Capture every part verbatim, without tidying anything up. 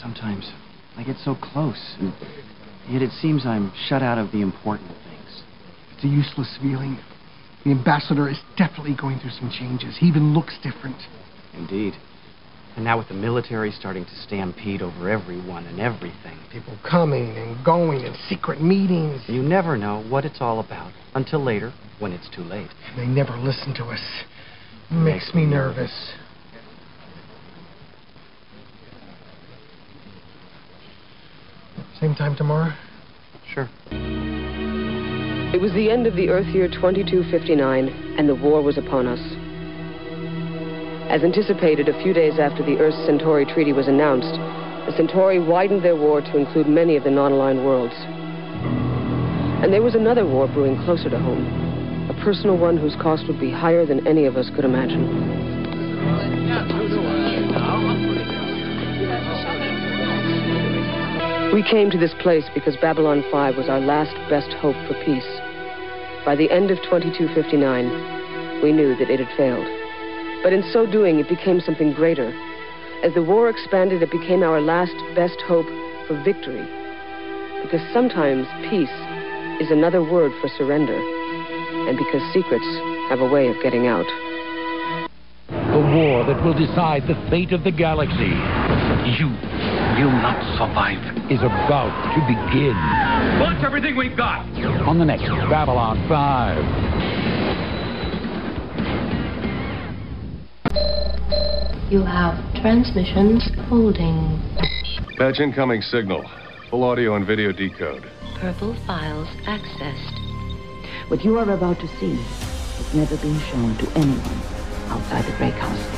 sometimes. I get so close, and yet it seems I'm shut out of the important things. It's a useless feeling. The ambassador is definitely going through some changes. He even looks different. Indeed. And now with the military starting to stampede over everyone and everything. People coming and going and secret meetings. You never know what it's all about until later when it's too late. And they never listen to us. It makes, makes me nervous. nervous. Same time tomorrow? Sure. It was the end of the Earth year twenty-two fifty-nine, and the war was upon us. As anticipated, a few days after the Earth-Centauri Treaty was announced, the Centauri widened their war to include many of the non-aligned worlds. And there was another war brewing closer to home, a personal one whose cost would be higher than any of us could imagine. We came to this place because Babylon five was our last best hope for peace. By the end of twenty-two fifty-nine, we knew that it had failed. But in so doing, it became something greater. As the war expanded, it became our last best hope for victory. Because sometimes peace is another word for surrender, and because secrets have a way of getting out. The war that will decide the fate of the galaxy. You will not survive. Is about to begin. Launch everything we've got! On the next Babylon five. You have transmissions holding. Patch incoming signal. Full audio and video decode. Purple files accessed. What you are about to see has never been shown to anyone outside the break house.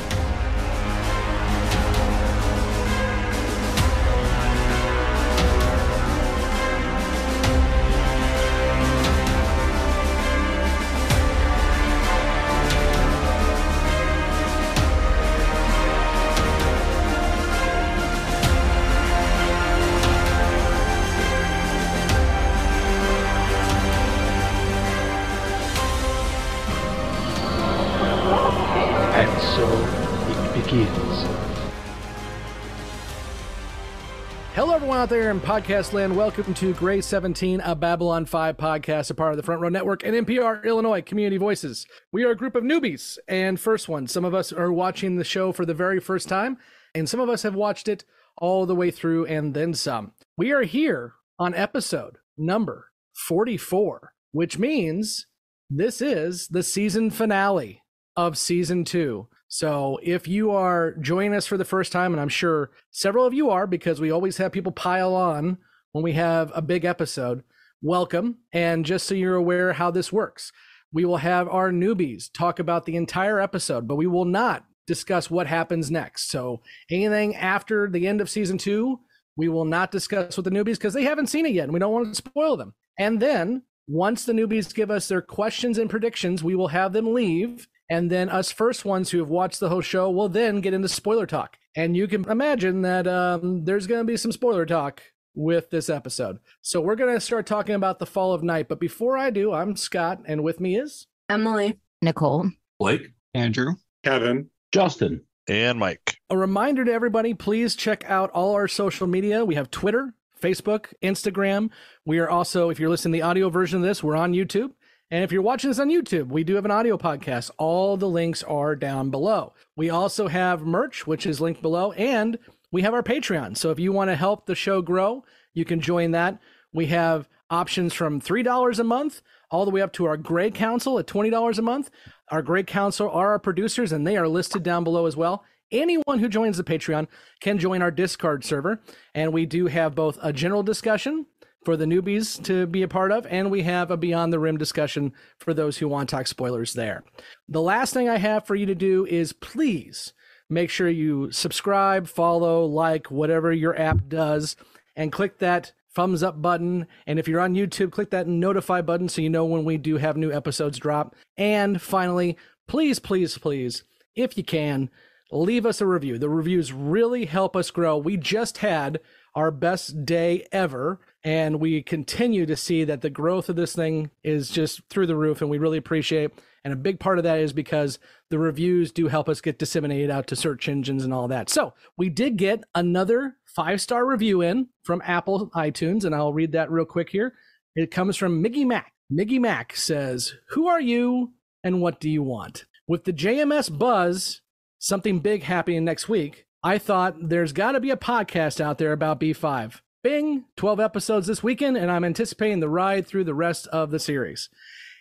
Out there in podcast land, welcome to Gray seventeen, a Babylon five podcast, a part of the Front Row Network and N P R Illinois Community Voices. We are a group of newbies and first ones. Some of us are watching the show for the very first time, and some of us have watched it all the way through and then some. We are here on episode number forty-four, which means this is the season finale of season two. So if you are joining us for the first time, and I'm sure several of you are because we always have people pile on when we have a big episode, welcome. And just so you're aware how this works, we will have our newbies talk about the entire episode, but we will not discuss what happens next. So anything after the end of season two, we will not discuss with the newbies because they haven't seen it yet and we don't want to spoil them. And then once the newbies give us their questions and predictions, we will have them leave. And then us first ones who have watched the whole show will then get into spoiler talk. And you can imagine that um, there's going to be some spoiler talk with this episode. So we're going to start talking about The Fall of Night. But before I do, I'm Scott. And with me is... Emily. Nicole. Blake. Andrew. Kevin. Justin. And Mike. A reminder to everybody, please check out all our social media. We have Twitter, Facebook, Instagram. We are also, if you're listening to the audio version of this, we're on YouTube. And if you're watching this on YouTube, we do have an audio podcast. All the links are down below. We also have merch, which is linked below, and we have our Patreon. So if you want to help the show grow, you can join that. We have options from three dollars a month all the way up to our Gray Council at twenty dollars a month. Our Gray Council are our producers, and they are listed down below as well. Anyone who joins the Patreon can join our Discord server, and we do have both a general discussion for the newbies to be a part of, and we have a Beyond the Rim discussion for those who want to talk spoilers there. The last thing I have for you to do is please make sure you subscribe, follow, like, whatever your app does, and click that thumbs up button. And if you're on YouTube, click that notify button so you know when we do have new episodes drop. And finally, please, please, please, if you can, leave us a review. The reviews really help us grow. We just had our best day ever, and we continue to see that the growth of this thing is just through the roof, and we really appreciate. And a big part of that is because the reviews do help us get disseminated out to search engines and all that. So we did get another five-star review in from Apple iTunes, and I'll read that real quick here. It comes from Miggy Mac. Miggy Mac says, "Who are you and what do you want? With the J M S buzz, something big happening next week, I thought there's got to be a podcast out there about B five. Bing, twelve episodes this weekend, and I'm anticipating the ride through the rest of the series."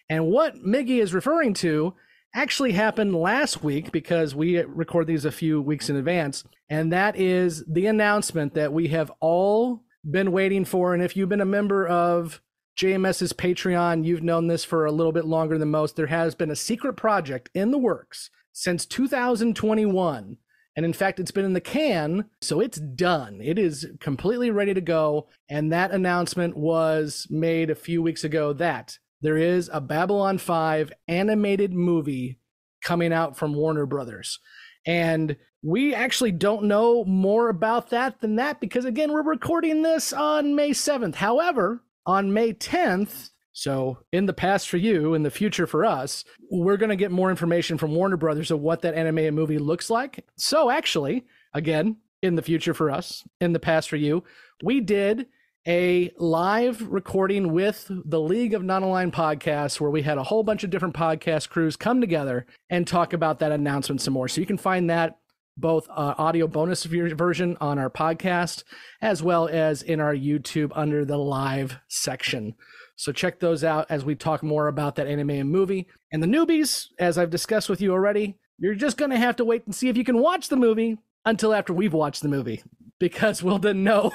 And what Miggy is referring to actually happened last week, because we record these a few weeks in advance, and that is the announcement that we have all been waiting for. And if you've been a member of J M S's Patreon, you've known this for a little bit longer than most. There has been a secret project in the works since two thousand twenty-one. And in fact, it's been in the can, so it's done. It is completely ready to go. And that announcement was made a few weeks ago that there is a Babylon five animated movie coming out from Warner Brothers. And we actually don't know more about that than that, because again, we're recording this on May seventh. However, on May tenth, so in the past for you, in the future for us, we're going to get more information from Warner Brothers of what that animated movie looks like. So actually, again, in the future for us, in the past for you, we did a live recording with the League of Non-Aligned Podcasts, where we had a whole bunch of different podcast crews come together and talk about that announcement some more. So you can find that both uh, audio bonus version on our podcast, as well as in our YouTube under the live section. So check those out as we talk more about that animated movie. And the newbies, as I've discussed with you already, you're just going to have to wait and see if you can watch the movie until after we've watched the movie, because we'll then know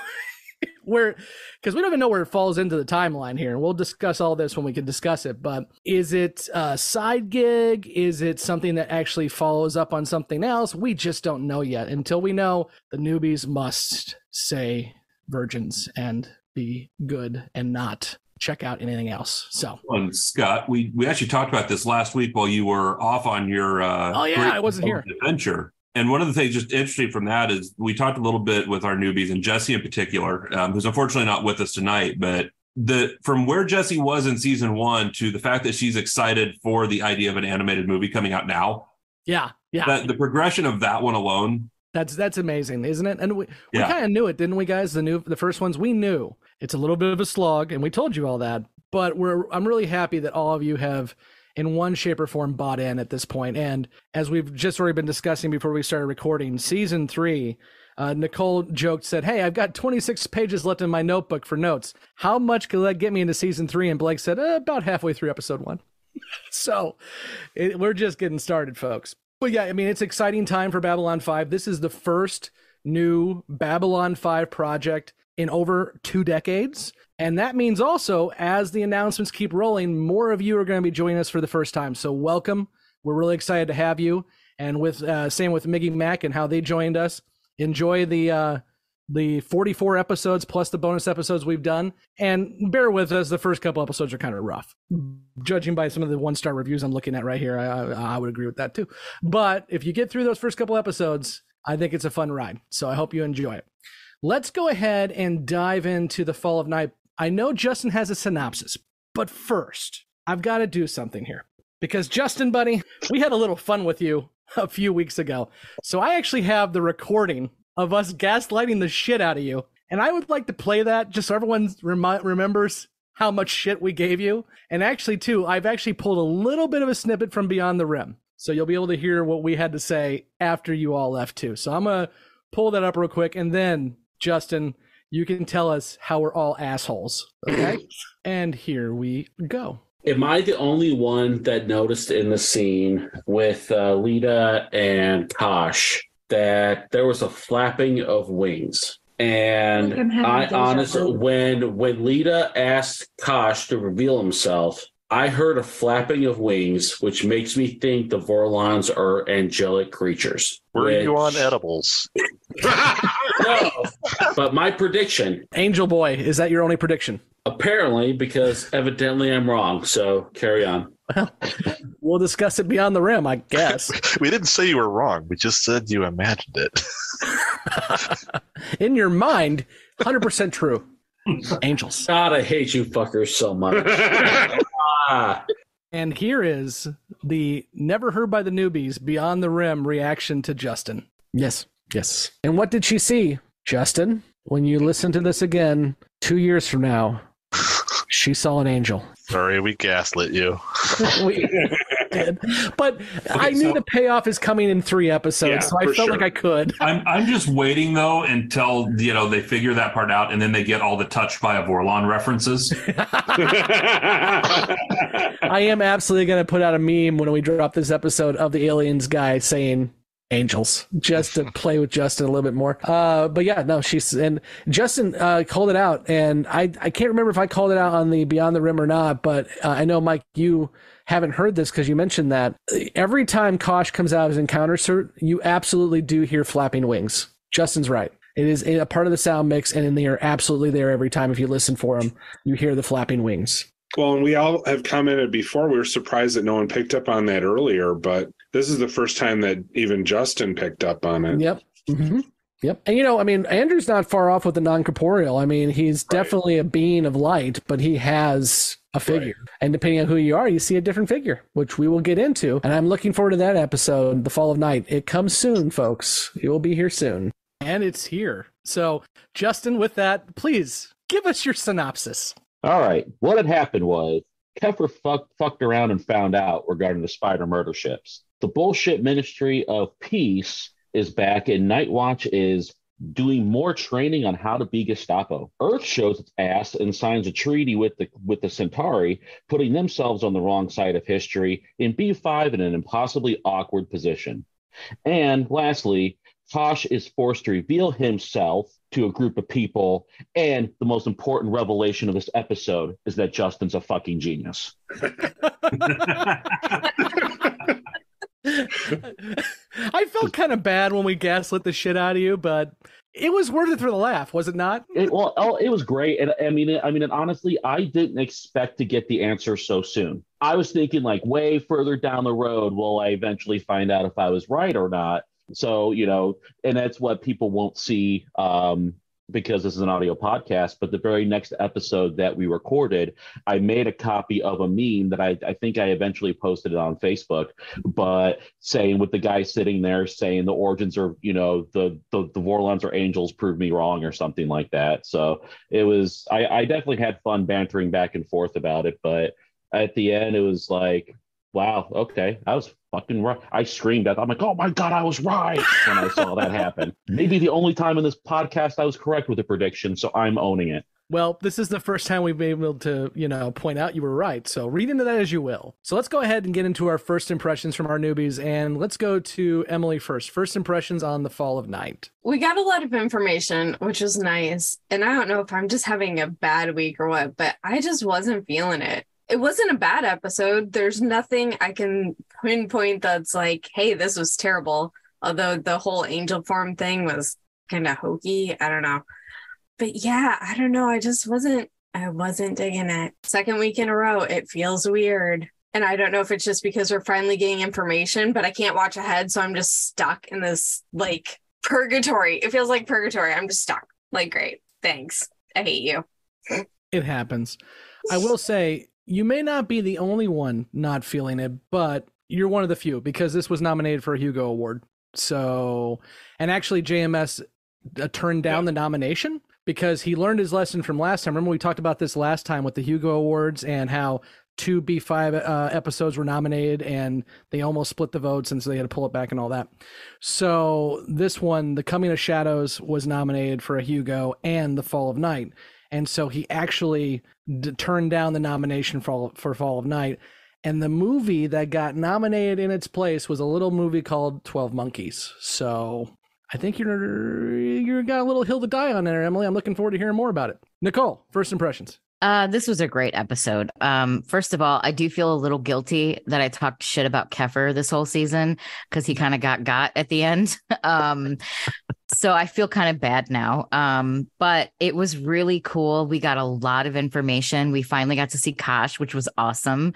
where, because we don't even know where it falls into the timeline here. And we'll discuss all this when we can discuss it. But is it a side gig? Is it something that actually follows up on something else? We just don't know yet. Until we know, the newbies must say virgins and be good and not check out anything else. So, well, Scott, we, we actually talked about this last week while you were off on your uh, oh yeah, I wasn't here adventure. And one of the things just interesting from that is we talked a little bit with our newbies, and Jesse in particular, um, who's unfortunately not with us tonight, but the from where Jesse was in season one to the fact that she's excited for the idea of an animated movie coming out now. Yeah, yeah. That, the progression of that one alone. That's that's amazing, isn't it? And we, we yeah. kind of knew it, didn't we, guys? The new the first ones, we knew it's a little bit of a slog, and we told you all that. But we're I'm really happy that all of you have, in one shape or form, bought in at this point. And as we've just already been discussing before we started recording, season three, uh, Nicole joked, said, "Hey, I've got twenty-six pages left in my notebook for notes. How much could that get me into season three?" And Blake said, eh, about halfway through episode one. So it, we're just getting started, folks. But yeah, I mean, it's exciting time for Babylon five. This is the first new Babylon five project in over two decades. And that means also, as the announcements keep rolling, more of you are going to be joining us for the first time. So welcome. We're really excited to have you. And with uh, same with Miggy Mac and how they joined us. Enjoy the uh, the forty-four episodes plus the bonus episodes we've done. And bear with us. The first couple episodes are kind of rough. Judging by some of the one-star reviews I'm looking at right here, I, I would agree with that too. But if you get through those first couple episodes, I think it's a fun ride. So I hope you enjoy it. Let's go ahead and dive into The Fall of Night. I know Justin has a synopsis, but first, I've got to do something here. Because Justin, buddy, we had a little fun with you a few weeks ago. So I actually have the recording of us gaslighting the shit out of you. And I would like to play that just so everyone rem- remembers how much shit we gave you. And actually, too, I've actually pulled a little bit of a snippet from Beyond the Rim. So you'll be able to hear what we had to say after you all left, too. So I'm going to pull that up real quick. And then, Justin, you can tell us how we're all assholes, okay? And here we go. Am I the only one that noticed in the scene with uh, Lita and Kosh that there was a flapping of wings? And I honestly, when, when Lita asked Kosh to reveal himself, I heard a flapping of wings, which makes me think the Vorlons are angelic creatures. Were which... you on edibles? No, but my prediction. Angel boy, is that your only prediction? Apparently, because evidently I'm wrong. So carry on. Well, we'll discuss it Beyond the Rim, I guess. We didn't say you were wrong. We just said you imagined it. In your mind, one hundred percent true. Angels. God, I hate you fuckers so much. Ah. And here is the never heard by the newbies Beyond the Rim reaction to Justin. Yes. Yes. And what did she see? Justin, when you listen to this again, two years from now, she saw an angel. Sorry, we gaslit you. we did. But okay, I knew so, the payoff is coming in three episodes, yeah, so I felt sure. like I could. I'm I'm just waiting, though, until you know they figure that part out, and then they get all the touched by a Vorlon references. I am absolutely going to put out a meme when we drop this episode of the aliens guy saying... angels, just to play with Justin a little bit more. Uh, but yeah, no, she's and Justin uh, called it out, and I, I can't remember if I called it out on the Beyond the Rim or not, but uh, I know, Mike, you haven't heard this because you mentioned that. Every time Kosh comes out of his encounter suit, you absolutely do hear flapping wings. Justin's right. It is a part of the sound mix, and in they are absolutely there every time. If you listen for them, you hear the flapping wings. Well, and we all have commented before, we were surprised that no one picked up on that earlier, but this is the first time that even Justin picked up on it. Yep. Mm-hmm. Yep. And, you know, I mean, Andrew's not far off with the non-corporeal. I mean, he's right. definitely a being of light, but he has a figure. Right. And depending on who you are, you see a different figure, which we will get into. And I'm looking forward to that episode, The Fall of Night. It comes soon, folks. It will be here soon. And it's here. So, Justin, with that, please give us your synopsis. All right. What had happened was Keffer fuck, fucked around and found out regarding the spider murder ships. The bullshit Ministry of Peace is back, and Nightwatch is doing more training on how to be Gestapo. Earth shows its ass and signs a treaty with the with the Centauri, putting themselves on the wrong side of history, and B five in an impossibly awkward position. And lastly, Kosh is forced to reveal himself to a group of people, and the most important revelation of this episode is that Justin's a fucking genius. I felt kind of bad when we gaslit the shit out of you, but it was worth it for the laugh, was it not? It, well, oh, it was great, and I mean, I mean, and honestly, I didn't expect to get the answer so soon. I was thinking, like, way further down the road, will I eventually find out if I was right or not? So, you know, and that's what people won't see um, because this is an audio podcast. But the very next episode that we recorded, I made a copy of a meme that I, I think I eventually posted it on Facebook, but saying with the guy sitting there saying the origins are, you know, the the, the Vorlons are angels, prove me wrong or something like that. So it was I, I definitely had fun bantering back and forth about it. But at the end, it was like, wow, okay, I was fucking right. I screamed at them. I'm like, oh my God, I was right when I saw that happen. Maybe the only time in this podcast I was correct with a prediction, so I'm owning it. Well, this is the first time we've been able to, you know, point out you were right. So read into that as you will. So let's go ahead and get into our first impressions from our newbies. And let's go to Emily first. First impressions on The Fall of Night. We got a lot of information, which was nice. And I don't know if I'm just having a bad week or what, but I just wasn't feeling it. It wasn't a bad episode. There's nothing I can pinpoint that's like, hey, this was terrible. Although the whole angel form thing was kind of hokey. I don't know. But yeah, I don't know. I just wasn't, I wasn't digging it. Second week in a row, it feels weird. And I don't know if it's just because we're finally getting information, but I can't watch ahead. So I'm just stuck in this like purgatory. It feels like purgatory. I'm just stuck. Like, great. Thanks. I hate you. It happens. I will say, you may not be the only one not feeling it, but you're one of the few because this was nominated for a Hugo Award. So, and actually J M S uh, turned down yeah. the nomination because he learned his lesson from last time. Remember we talked about this last time with the Hugo Awards and how two B five uh, episodes were nominated and they almost split the votes, and so they had to pull it back and all that. So this one, The Coming of Shadows, was nominated for a Hugo and The Fall of Night. And so he actually d- turned down the nomination for, for Fall of Night. And the movie that got nominated in its place was a little movie called twelve Monkeys. So I think you're, you got a little hill to die on there, Emily. I'm looking forward to hearing more about it. Nicole, first impressions. Uh, this was a great episode. Um, first of all, I do feel a little guilty that I talked shit about Keffer this whole season because he kind of got got at the end. um, so I feel kind of bad now. Um, but it was really cool. We got a lot of information. We finally got to see Kosh, which was awesome.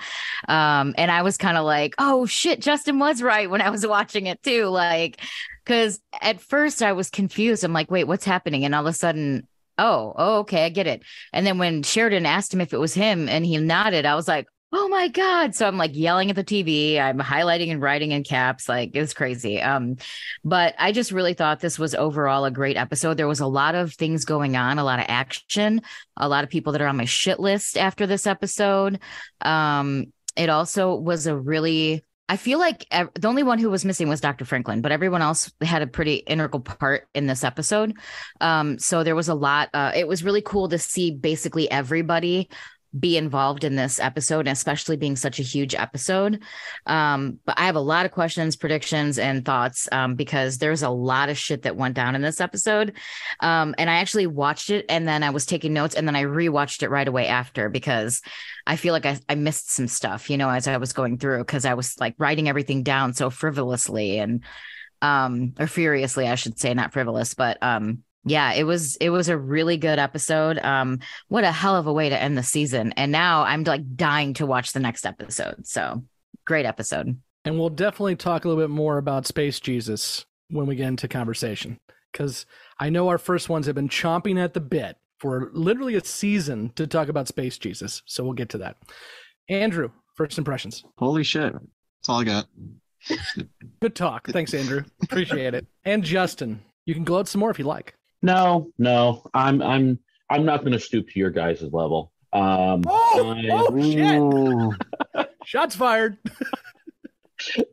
Um, and I was kind of like, oh, shit, Justin was right when I was watching it, too. Like, because at first I was confused. I'm like, wait, what's happening? And all of a sudden, Oh, oh, okay, I get it. And then when Sheridan asked him if it was him and he nodded, I was like, oh my God. So I'm like yelling at the T V. I'm highlighting and writing in caps. Like, it's crazy. Um, but I just really thought this was overall a great episode. There was a lot of things going on, a lot of action, a lot of people that are on my shit list after this episode. Um, it also was a really, I feel like ev- the only one who was missing was Doctor Franklin, but everyone else had a pretty integral part in this episode. Um, so there was a lot. Uh, it was really cool to see basically everybody be involved in this episode, especially being such a huge episode. Um, but I have a lot of questions, predictions, and thoughts um, because there's a lot of shit that went down in this episode. Um, and I actually watched it and then I was taking notes and then I rewatched it right away after because I feel like I, I missed some stuff, you know, as I was going through because I was like writing everything down so frivolously and um, or furiously, I should say, not frivolous, but um yeah, it was it was a really good episode. Um, what a hell of a way to end the season. And now I'm like dying to watch the next episode. So great episode. And we'll definitely talk a little bit more about Space Jesus when we get into conversation, because I know our first ones have been chomping at the bit for literally a season to talk about Space Jesus. So we'll get to that. Andrew, first impressions. Holy shit. That's all I got. Good talk. Thanks, Andrew. Appreciate it. And Justin, you can gloat some more if you like. No, no, I'm, I'm, I'm not going to stoop to your guys' level. Um, oh, I, oh shit! Shots fired.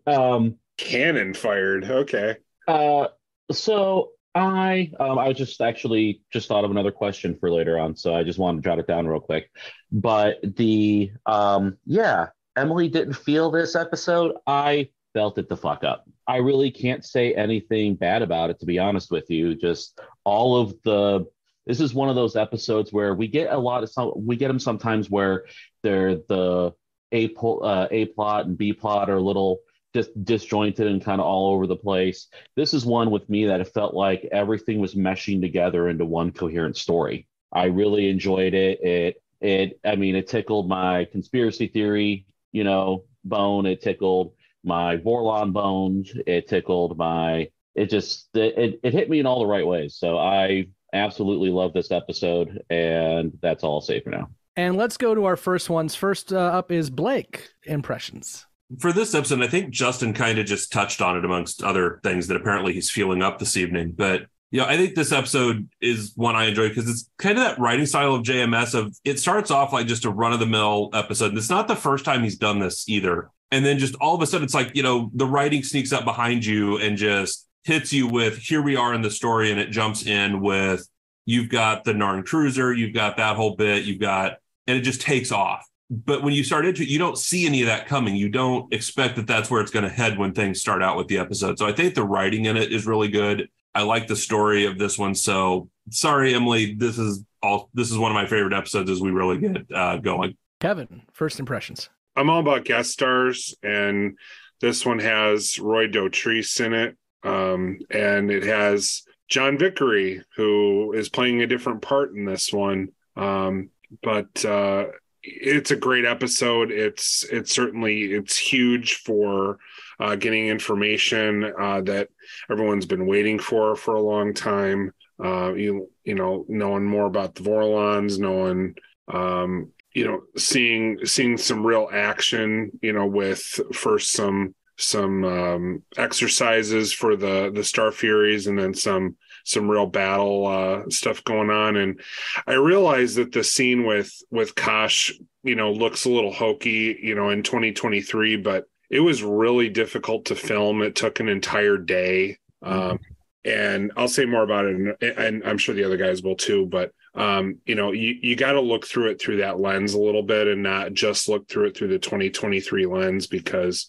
um, Cannon fired. Okay. Uh, so I, um, I just actually just thought of another question for later on, so I just wanted to jot it down real quick. But the, um, yeah, Emily didn't feel this episode. I felt it the fuck up. I really can't say anything bad about it, to be honest with you. Just all of the, this is one of those episodes where we get a lot of, some, we get them sometimes where they're the A, uh, A plot and B plot are a little just dis- disjointed and kind of all over the place. This is one with me that it felt like everything was meshing together into one coherent story. I really enjoyed it. It, it, I mean, it tickled my conspiracy theory, you know, bone. It tickled my Vorlon bones, it tickled my, it just, it, it hit me in all the right ways. So I absolutely love this episode, and that's all I'll say for now. And let's go to our first ones. First uh, up is Blake, impressions. For this episode, I think Justin kind of just touched on it amongst other things that apparently he's feeling up this evening. But, you know, I think this episode is one I enjoy because it's kind of that writing style of J M S of, it starts off like just a run-of-the-mill episode. And it's not the first time he's done this either. And then just all of a sudden, it's like, you know, the writing sneaks up behind you and just hits you with, here we are in the story. And it jumps in with, you've got the Narn cruiser, you've got that whole bit, you've got, and it just takes off. But when you start into it, you don't see any of that coming. You don't expect that that's where it's going to head when things start out with the episode. So I think the writing in it is really good. I like the story of this one. So sorry, Emily, this is all, this is one of my favorite episodes as we really get uh, going. Kevin, first impressions. I'm all about guest stars, and this one has Roy Dotrice in it, um, and it has John Vickery, who is playing a different part in this one. Um, but uh, it's a great episode. It's it's certainly it's huge for uh, getting information uh, that everyone's been waiting for for a long time. Uh, you you know, knowing more about the Vorlons, knowing. Um, You know, seeing seeing some real action. You know, with first some some um, exercises for the the Star Furies, and then some some real battle uh, stuff going on. And I realized that the scene with with Kosh, you know, looks a little hokey, you know, in twenty twenty-three, but it was really difficult to film. It took an entire day, um, and I'll say more about it, and, and I'm sure the other guys will too, but. Um, you know, you, you got to look through it through that lens a little bit and not just look through it through the twenty twenty-three lens, because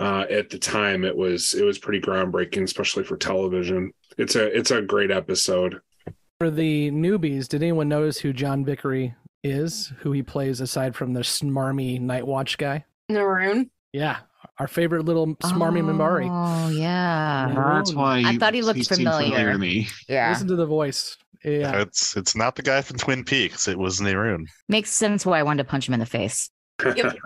uh, at the time it was it was pretty groundbreaking, especially for television. It's a it's a great episode. For the newbies, did anyone notice who John Vickery is, who he plays aside from the smarmy Nightwatch guy? Narun. Yeah. Our favorite little smarmy oh, Mimbari. Oh, yeah. Narun. That's why I thought he looked familiar. familiar to me. Yeah. Listen to the voice. Yeah, it's it's not the guy from Twin Peaks. It was Narun. Makes sense why I wanted to punch him in the face. Yep.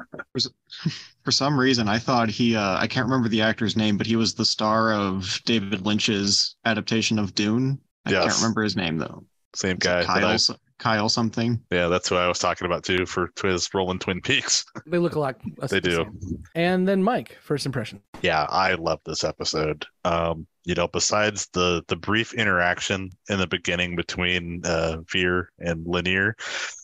For some reason, I thought he, uh, I can't remember the actor's name, but he was the star of David Lynch's adaptation of Dune. I yes. can't remember his name, though. Same it's guy. Like Kyle, I, Kyle something. Yeah, that's what I was talking about too for Twiz rolling Twin Peaks. They look a lot. They do. Same. And then Mike, first impression. Yeah, I love this episode. Um, you know, besides the the brief interaction in the beginning between uh, Vir and Lanier,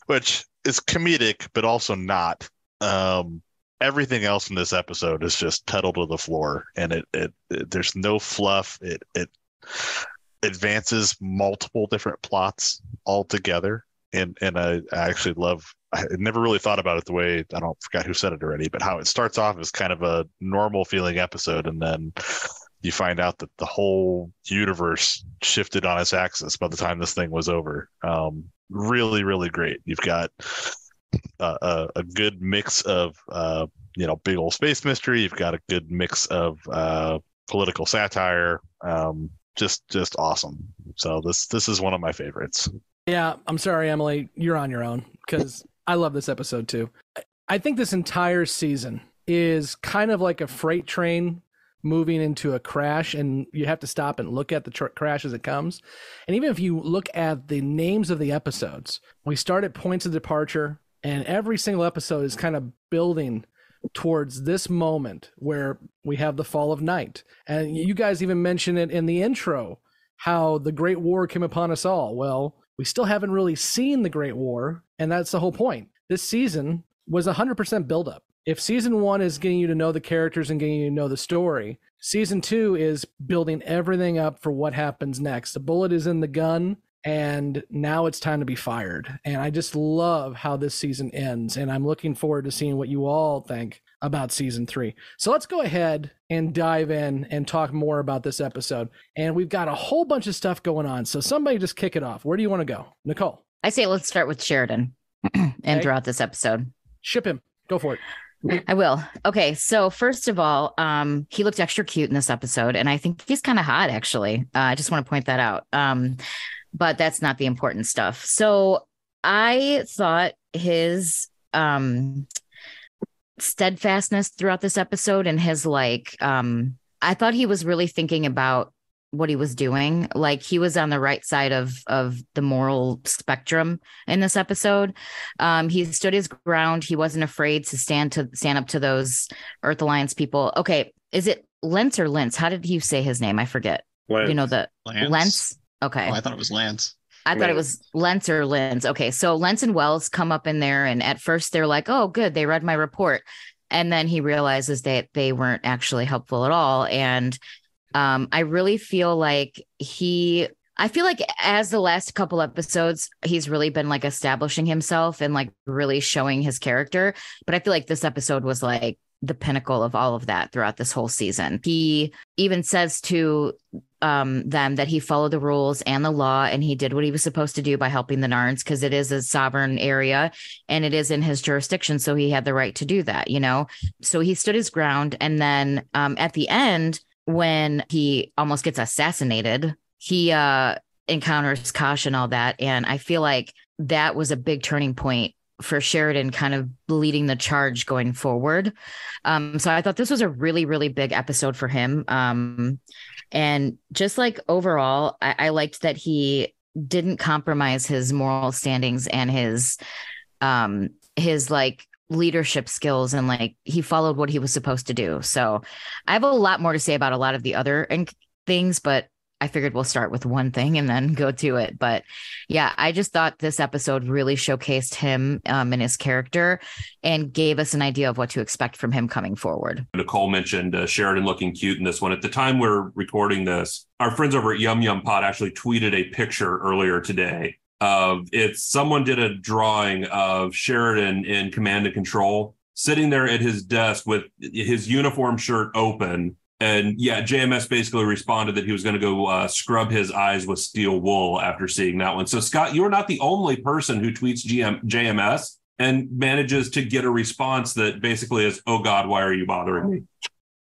which is comedic but also not. Um, everything else in this episode is just pedaled to the floor, and it, it, it there's no fluff. It it. advances multiple different plots all together, and and I, I actually love I never really thought about it the way I don't forget who said it already but how it starts off as kind of a normal feeling episode, and then you find out that the whole universe shifted on its axis by the time this thing was over. Um, really really great. You've got a, a, a good mix of uh, you know big old space mystery, you've got a good mix of uh, political satire, um, Just, just awesome. So this, this is one of my favorites. Yeah, I'm sorry, Emily, you're on your own, because I love this episode too. I think this entire season is kind of like a freight train moving into a crash, and you have to stop and look at the tr- crash as it comes. And even if you look at the names of the episodes, we start at points of departure, and every single episode is kind of building towards this moment where we have the fall of night. And you guys even mentioned it in the intro, how the Great War came upon us all. Well, we still haven't really seen the Great War, and that's the whole point. This season was one hundred percent buildup. If season one is getting you to know the characters and getting you to know the story, season two is building everything up for what happens next. The bullet is in the gun, and now it's time to be fired. And I just love how this season ends, and I'm looking forward to seeing what you all think about season three. So let's go ahead and dive in and talk more about this episode. And we've got a whole bunch of stuff going on. So somebody just kick it off. Where do you want to go? Nicole. I say let's start with Sheridan and okay. Throughout this episode. Ship him. Go for it. I will. Okay. So first of all, um, he looked extra cute in this episode, and I think he's kind of hot, actually. Uh, I just want to point that out. Um, But that's not the important stuff. So I thought his um, steadfastness throughout this episode, and his like, um, I thought he was really thinking about what he was doing. Like, he was on the right side of of the moral spectrum in this episode. Um, he stood his ground. He wasn't afraid to stand to stand up to those Earth Alliance people. Okay, is it Lentz or Lentz? How did you say his name? I forget. Lentz. You know the Lentz. Lentz? Okay. Oh, I thought it was Lance. I Lance. thought it was Lentz or Lentz. Okay. So Lentz and Wells come up in there, and at first they're like, oh, good, they read my report. And then he realizes that they weren't actually helpful at all. And um, I really feel like he, I feel like as the last couple episodes, he's really been like establishing himself and like really showing his character. But I feel like this episode was like the pinnacle of all of that throughout this whole season. He even says to um, them that he followed the rules and the law, and he did what he was supposed to do by helping the Narns, because it is a sovereign area and it is in his jurisdiction. So he had the right to do that, you know? So he stood his ground. And then um, at the end, when he almost gets assassinated, he uh, encounters Kosh and all that. And I feel like that was a big turning point for Sheridan kind of leading the charge going forward. Um, so I thought this was a really, really big episode for him. Um, and just like overall, I, I liked that he didn't compromise his moral standings and his, um, his like leadership skills, and like he followed what he was supposed to do. So I have a lot more to say about a lot of the other things, but I figured we'll start with one thing and then go to it. But yeah, I just thought this episode really showcased him um, and his character, and gave us an idea of what to expect from him coming forward. Nicole mentioned uh, Sheridan looking cute in this one. At the time we're recording this, our friends over at Yum Yum Pod actually tweeted a picture earlier today of it. Someone did a drawing of Sheridan in Command and Control sitting there at his desk with his uniform shirt open. And yeah, J M S basically responded that he was going to go uh, scrub his eyes with steel wool after seeing that one. So, Scott, you're not the only person who tweets G M- J M S and manages to get a response that basically is, oh, God, why are you bothering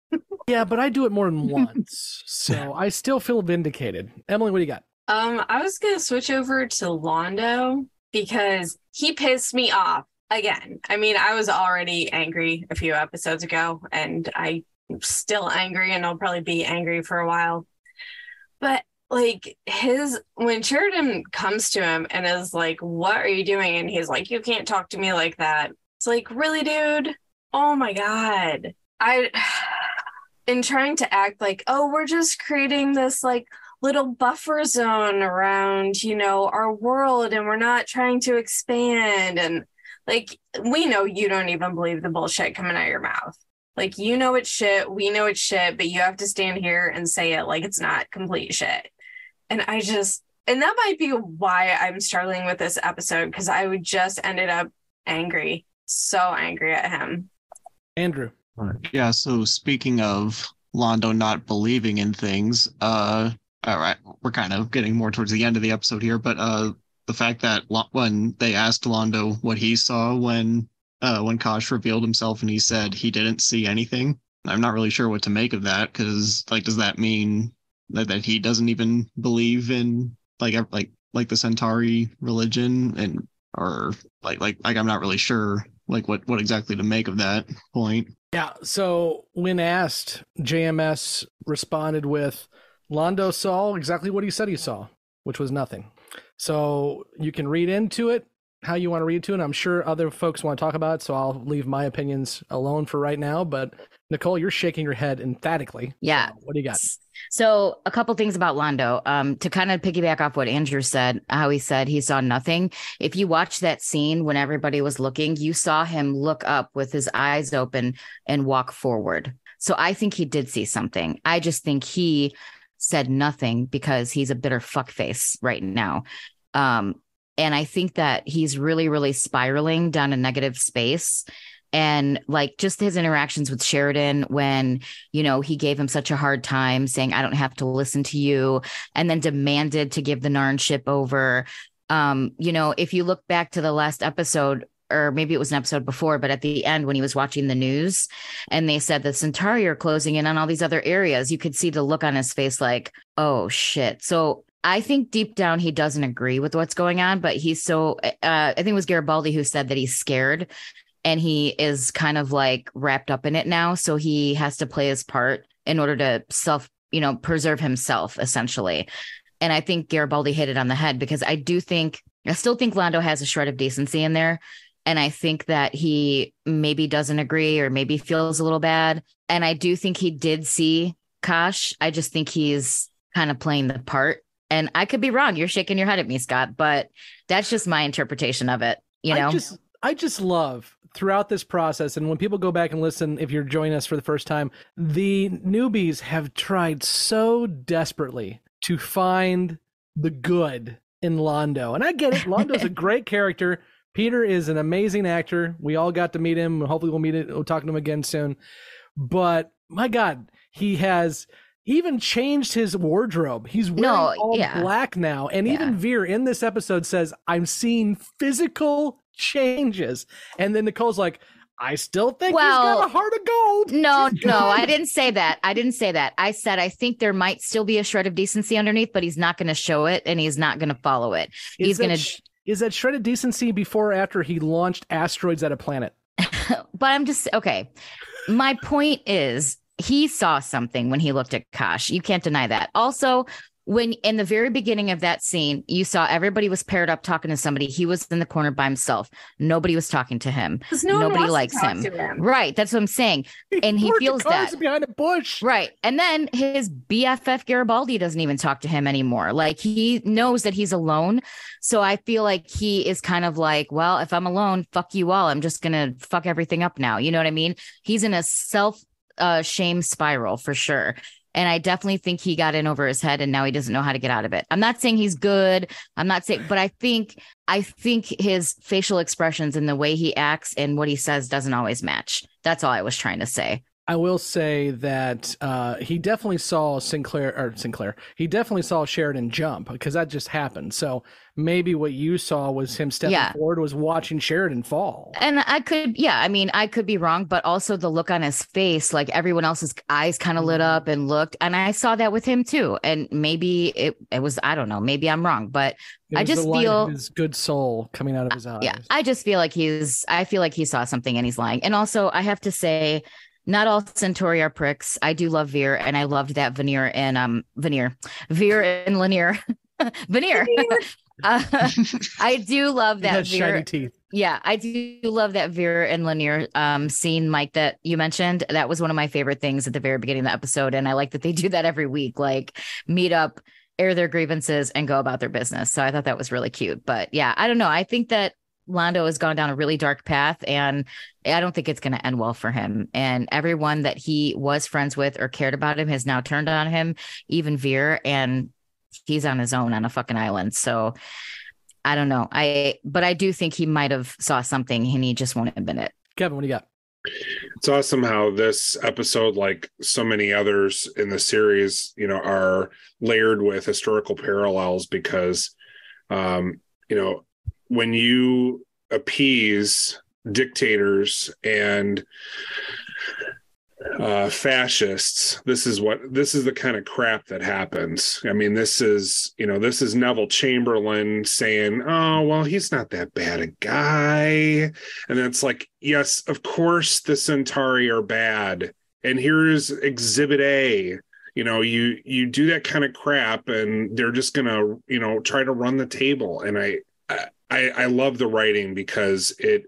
me? Yeah, but I do it more than once. So I still feel vindicated. Emily, what do you got? Um, I was going to switch over to Londo, because he pissed me off again. I mean, I was already angry a few episodes ago, and I... I'm still angry, and I'll probably be angry for a while, but like his, when Sheridan comes to him and is like, what are you doing? And he's like, you can't talk to me like that. It's like, really, dude? Oh my God. I, in trying to act like, oh, we're just creating this like little buffer zone around, you know, our world, and we're not trying to expand. And like, we know you don't even believe the bullshit coming out of your mouth. Like, you know it's shit, we know it's shit, but you have to stand here and say it like it's not complete shit. And I just, and that might be why I'm struggling with this episode, because I would just ended up angry, so angry at him. Andrew. Yeah, so speaking of Londo not believing in things, uh, all right, we're kind of getting more towards the end of the episode here, but uh, the fact that when they asked Londo what he saw when Uh, when Kosh revealed himself and he said he didn't see anything. I'm not really sure what to make of that, because, like, does that mean that, that he doesn't even believe in, like, like like the Centauri religion? And or, like, like like I'm not really sure, like, what, what exactly to make of that point. Yeah, so when asked, J M S responded with, Londo saw exactly what he said he saw, which was nothing. So you can read into it how you want to read to, and I'm sure other folks want to talk about it, so I'll leave my opinions alone for right now. But Nicole, you're shaking your head emphatically. Yeah. So what do you got? So a couple things about Londo, um, to kind of piggyback off what Andrew said, how he said he saw nothing. If you watch that scene when everybody was looking, you saw him look up with his eyes open and walk forward. So I think he did see something. I just think he said nothing because he's a bitter fuckface right now. Um, And I think that he's really, really spiraling down a negative space. And like just his interactions with Sheridan when, you know, he gave him such a hard time saying, I don't have to listen to you, and then demanded to give the Narn ship over. Um, you know, if you look back to the last episode, or maybe it was an episode before, but at the end when he was watching the news and they said the Centauri are closing in on all these other areas, you could see the look on his face like, oh, shit. So I think deep down he doesn't agree with what's going on, but he's so uh, I think it was Garibaldi who said that he's scared and he is kind of like wrapped up in it now. So he has to play his part in order to self, you know, preserve himself, essentially. And I think Garibaldi hit it on the head, because I do think I still think Londo has a shred of decency in there. And I think that he maybe doesn't agree or maybe feels a little bad. And I do think he did see Kosh. I just think he's kind of playing the part. And I could be wrong. You're shaking your head at me, Scott, but that's just my interpretation of it. You know, I just, I just love throughout this process. And when people go back and listen, if you're joining us for the first time, the newbies have tried so desperately to find the good in Londo. And I get it. Londo's a great character. Peter is an amazing actor. We all got to meet him. Hopefully we'll meet it. We'll talk to him again soon. But my God, he has even changed his wardrobe. He's wearing no, all yeah. black now. And yeah. even Vir in this episode says, I'm seeing physical changes. And then Nicole's like, I still think well, he's got a heart of gold. No, no, I didn't say that. I didn't say that. I said, I think there might still be a shred of decency underneath, but he's not going to show it and he's not going to follow it. Is he's going to. Sh- is that shred of decency before or after he launched asteroids at a planet? But I'm just, okay. My point is, he saw something when he looked at Kosh. You can't deny that. Also, when in the very beginning of that scene, you saw everybody was paired up talking to somebody. He was in the corner by himself. Nobody was talking to him. No Nobody likes him. him. Right. That's what I'm saying. He and he feels that behind a bush. Right. And then his B F F Garibaldi doesn't even talk to him anymore. Like, he knows that he's alone. So I feel like he is kind of like, well, if I'm alone, fuck you all. I'm just going to fuck everything up now. You know what I mean? He's in a self Uh, shame spiral for sure. And I definitely think he got in over his head and now he doesn't know how to get out of it. I'm not saying he's good. I'm not saying, but I think, I think his facial expressions and the way he acts and what he says doesn't always match. That's all I was trying to say. I will say that uh, he definitely saw Sinclair or Sinclair. He definitely saw Sheridan jump, because that just happened. So maybe what you saw was him stepping yeah. forward, was watching Sheridan fall. And I could, yeah, I mean, I could be wrong, but also the look on his face, like everyone else's eyes kind of lit up and looked. And I saw that with him too. And maybe it, it was, I don't know, maybe I'm wrong, but it I just feel his good soul coming out of his eyes. Yeah, I just feel like he's, I feel like he saw something and he's lying. And also I have to say, Not all Centauri are pricks. I do love Vir, and I loved that veneer and um veneer, Vir and linear, veneer. uh, I do love that Vir. Shiny teeth. Yeah, I do love that Vir and Lanier um, scene, Mike, that you mentioned. That was one of my favorite things at the very beginning of the episode. And I like that they do that every week, like meet up, air their grievances, and go about their business. So I thought that was really cute. But yeah, I don't know. I think that Londo has gone down a really dark path, and I don't think it's going to end well for him. And everyone that he was friends with or cared about him has now turned on him, even Vir. And he's on his own on a fucking island. So I don't know. I but I do think he might have saw something and he just won't admit it. Kevin, what do you got? It's awesome how this episode, like so many others in the series, you know, are layered with historical parallels because, um, you know, when you appease dictators and uh, fascists, this is what this is the kind of crap that happens. I mean, this is, you know, this is Neville Chamberlain saying, oh, well, he's not that bad a guy. And it's like, yes, of course, the Centauri are bad. And here's Exhibit A. You know, you you do that kind of crap and they're just going to, you know, try to run the table. And I I, I love the writing because it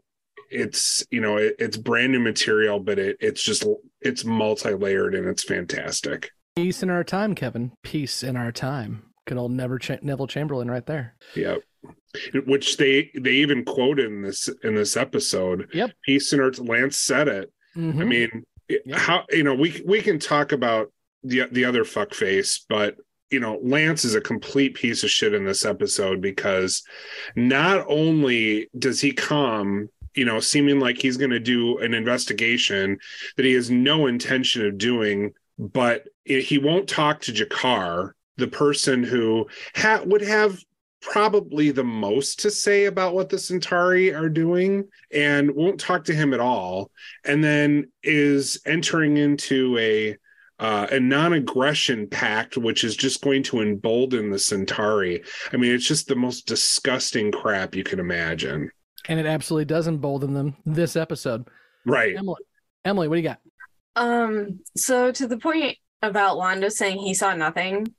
it's, you know, it, it's brand new material, but it it's just it's multi-layered and it's fantastic. Peace in our time, Kevin. Peace in our time. Good old Neville Ch- Neville Chamberlain right there. Yep. Which they they even quote in this in this episode. Yep. Peace in our time. Lance said it. Mm-hmm. I mean, yep. How you know we we can talk about the the other fuckface, but you know, Lance is a complete piece of shit in this episode because not only does he come, you know, seeming like he's going to do an investigation that he has no intention of doing, but he won't talk to Jakar, the person who ha- would have probably the most to say about what the Centauri are doing, and won't talk to him at all. And then is entering into a Uh, a non-aggression pact, which is just going to embolden the Centauri. I mean, it's just the most disgusting crap you can imagine. And it absolutely does embolden them this episode. Right. Emily, Emily, what do you got? Um. So to the point about Londo saying he saw nothing,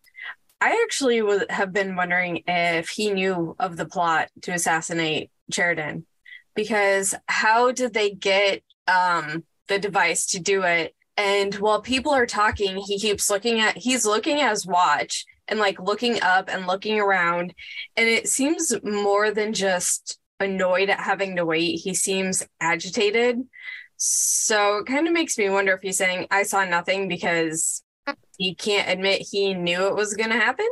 I actually was, have been wondering if he knew of the plot to assassinate Sheridan, because how did they get um the device to do it? And while people are talking, he keeps looking at, he's looking at his watch and like looking up and looking around. And it seems more than just annoyed at having to wait. He seems agitated. So it kind of makes me wonder if he's saying, I saw nothing, because he can't admit he knew it was going to happen.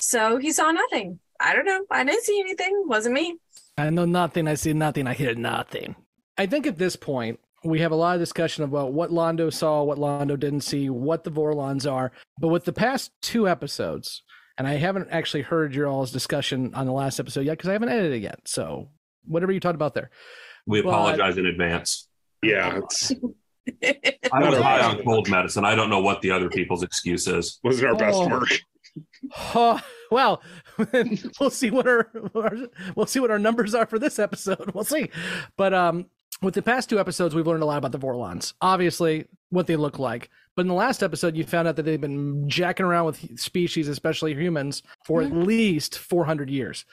So he saw nothing. I don't know. I didn't see anything. Wasn't me. I know nothing. I see nothing. I hear nothing. I think at this point, we have a lot of discussion about what Londo saw, what Londo didn't see, what the Vorlons are. But with the past two episodes, and I haven't actually heard your all's discussion on the last episode yet because I haven't edited it yet. So whatever you talked about there. We but, apologize in advance. Yeah. It's... I was high on cold medicine. I don't know what the other people's excuse is. Was it our oh. best work? Oh, well, we'll see what our, what our we'll see what our numbers are for this episode. We'll see. But um with the past two episodes, we've learned a lot about the Vorlons. Obviously, what they look like. But in the last episode, you found out that they've been jacking around with species, especially humans, for mm-hmm. at least four hundred years.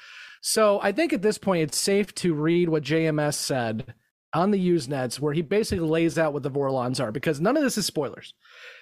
So I think at this point, it's safe to read what J M S said on the Usenets, where he basically lays out what the Vorlons are, because none of this is spoilers.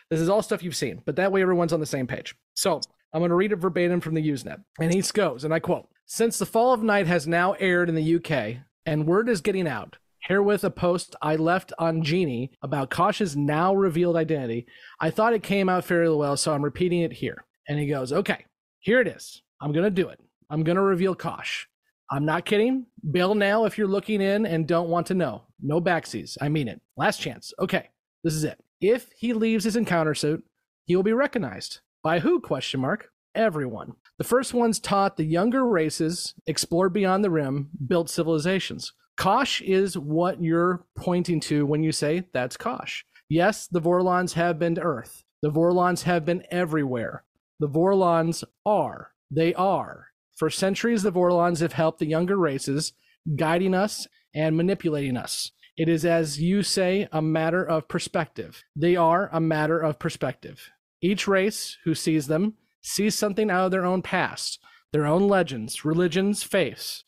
This is all stuff you've seen, but that way everyone's on the same page. So I'm going to read it verbatim from the Usenet. And he goes, and I quote, "Since The Fall of Night has now aired in the U K, and word is getting out, herewith a post I left on Genie about Kosh's now revealed identity. I thought it came out fairly well, so I'm repeating it here." And he goes, "Okay, here it is. I'm going to do it. I'm going to reveal Kosh. I'm not kidding. Bail now if you're looking in and don't want to know. No backsies. I mean it. Last chance. Okay, this is it. If he leaves his encounter suit, he will be recognized. By who? Question mark. Everyone. The first ones taught the younger races, explored beyond the rim, built civilizations. Kosh is what you're pointing to when you say that's Kosh. Yes, the Vorlons have been to Earth. The Vorlons have been everywhere. The Vorlons are. They are. For centuries, the Vorlons have helped the younger races, guiding us and manipulating us. It is, as you say, a matter of perspective. They are a matter of perspective. Each race who sees them sees something out of their own past, their own legends, religions, faiths.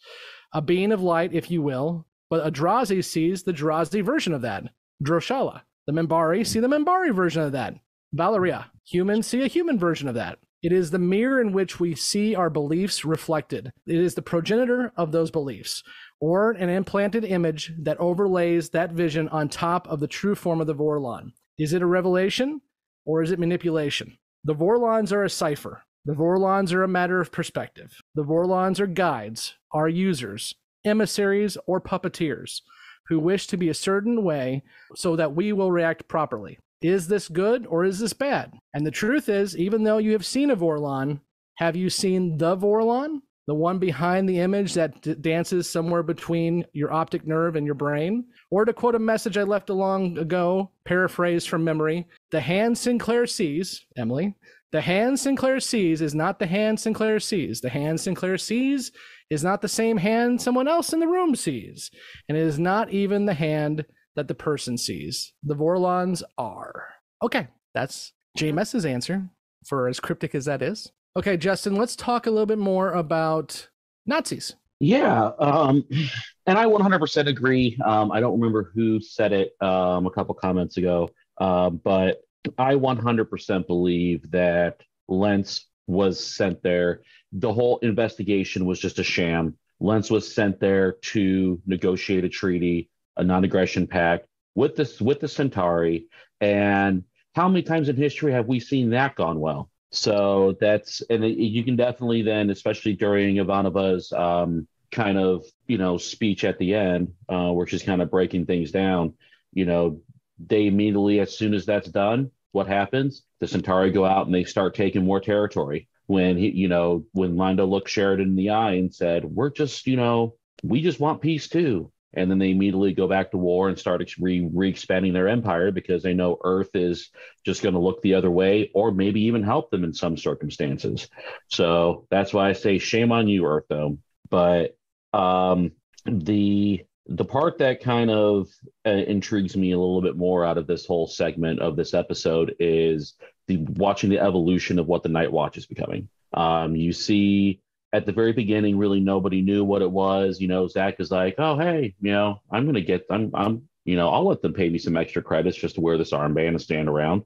A being of light, if you will, but a Drazi sees the Drazi version of that. Droshala. The Membari see the Membari version of that. Valeria. Humans see a human version of that. It is the mirror in which we see our beliefs reflected. It is the progenitor of those beliefs, or an implanted image that overlays that vision on top of the true form of the Vorlon. Is it a revelation, or is it manipulation? The Vorlons are a cipher. The Vorlons are a matter of perspective. The Vorlons are guides, our users, emissaries, or puppeteers, who wish to be a certain way so that we will react properly. Is this good or is this bad? And the truth is, even though you have seen a Vorlon, have you seen the Vorlon? The one behind the image that d dances somewhere between your optic nerve and your brain? Or to quote a message I left long ago, paraphrased from memory, the hand Sinclair sees, Emily, the hand Sinclair sees is not the hand Sinclair sees. The hand Sinclair sees is not the same hand someone else in the room sees. And it is not even the hand that the person sees. The Vorlons are. Okay, that's J M S's answer, for as cryptic as that is. Okay, Justin, let's talk a little bit more about Nazis. Yeah, um, and I one hundred percent agree. Um, I don't remember who said it um, a couple comments ago, uh, but I one hundred percent believe that Lentz was sent there. The whole investigation was just a sham. Lentz was sent there to negotiate a treaty, a non-aggression pact with this with the Centauri. And how many times in history have we seen that gone well? So that's, and it, you can definitely then, especially during Ivanova's um, kind of, you know, speech at the end, uh, where she's kind of breaking things down, you know, they immediately, as soon as that's done, what happens? The Centauri go out and they start taking more territory. When he, you know, when Londo looked Sheridan in the eye and said, we're just, you know, we just want peace too. And then they immediately go back to war and start re, re expanding their empire, because they know Earth is just going to look the other way, or maybe even help them in some circumstances. So that's why I say shame on you, Earth, though. But um, the the part that kind of uh, intrigues me a little bit more out of this whole segment of this episode is the watching the evolution of what the Nightwatch is becoming. Um, you see. At the very beginning, really nobody knew what it was. You know, Zach is like, oh, hey, you know, I'm going to get, I'm, I'm, you know, I'll let them pay me some extra credits just to wear this armband and stand around.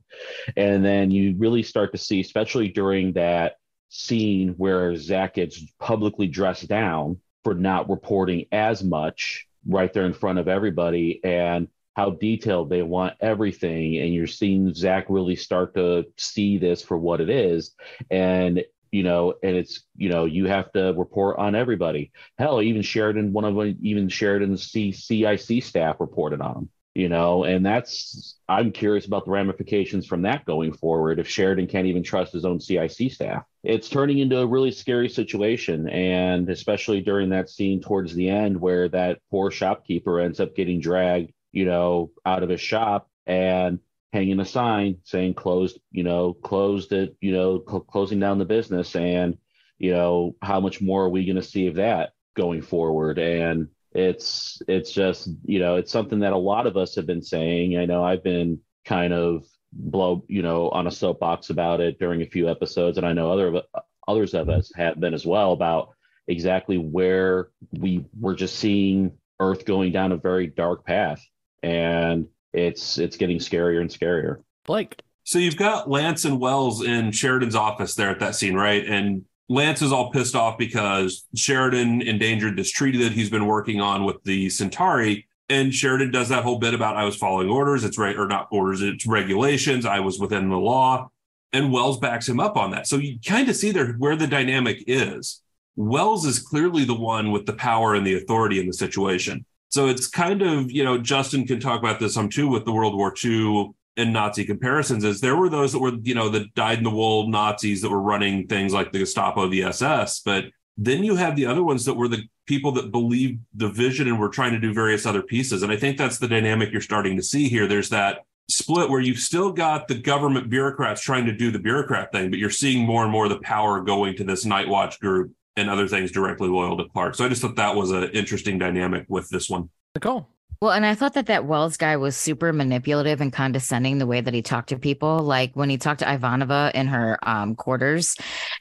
And then you really start to see, especially during that scene where Zach gets publicly dressed down for not reporting as much right there in front of everybody, and how detailed they want everything. And you're seeing Zach really start to see this for what it is. And you know, and it's, you know, you have to report on everybody. Hell, even Sheridan, one of them, even Sheridan's C I C staff reported on him, you know, and that's, I'm curious about the ramifications from that going forward. If Sheridan can't even trust his own C I C staff, it's turning into a really scary situation. And especially during that scene towards the end where that poor shopkeeper ends up getting dragged, you know, out of his shop and hanging a sign saying closed, you know, closed it, you know, cl closing down the business. And, you know, how much more are we going to see of that going forward? And it's, it's just, you know, it's something that a lot of us have been saying. I know I've been kind of blow, you know, on a soapbox about it during a few episodes. And I know other, others of us have been as well, about exactly where we were just seeing Earth going down a very dark path. And It's it's getting scarier and scarier. Blake. So you've got Lantz and Wells in Sheridan's office there at that scene, right? And Lantz is all pissed off because Sheridan endangered this treaty that he's been working on with the Centauri. And Sheridan does that whole bit about, I was following orders. It's right, or not orders, it's regulations. I was within the law. And Wells backs him up on that. So you kind of see there where the dynamic is. Wells is clearly the one with the power and the authority in the situation. So it's kind of, you know, Justin can talk about this some too with the World War Two and Nazi comparisons, is there were those that were, you know, the dyed-in-the-wool Nazis that were running things like the Gestapo, the S S. But then you have the other ones that were the people that believed the vision and were trying to do various other pieces. And I think that's the dynamic you're starting to see here. There's that split where you've still got the government bureaucrats trying to do the bureaucrat thing, but you're seeing more and more of the power going to this Nightwatch group and other things directly loyal to Clark. So I just thought that was an interesting dynamic with this one. Nicole. Well, and I thought that that Wells guy was super manipulative and condescending the way that he talked to people. Like when he talked to Ivanova in her um, quarters,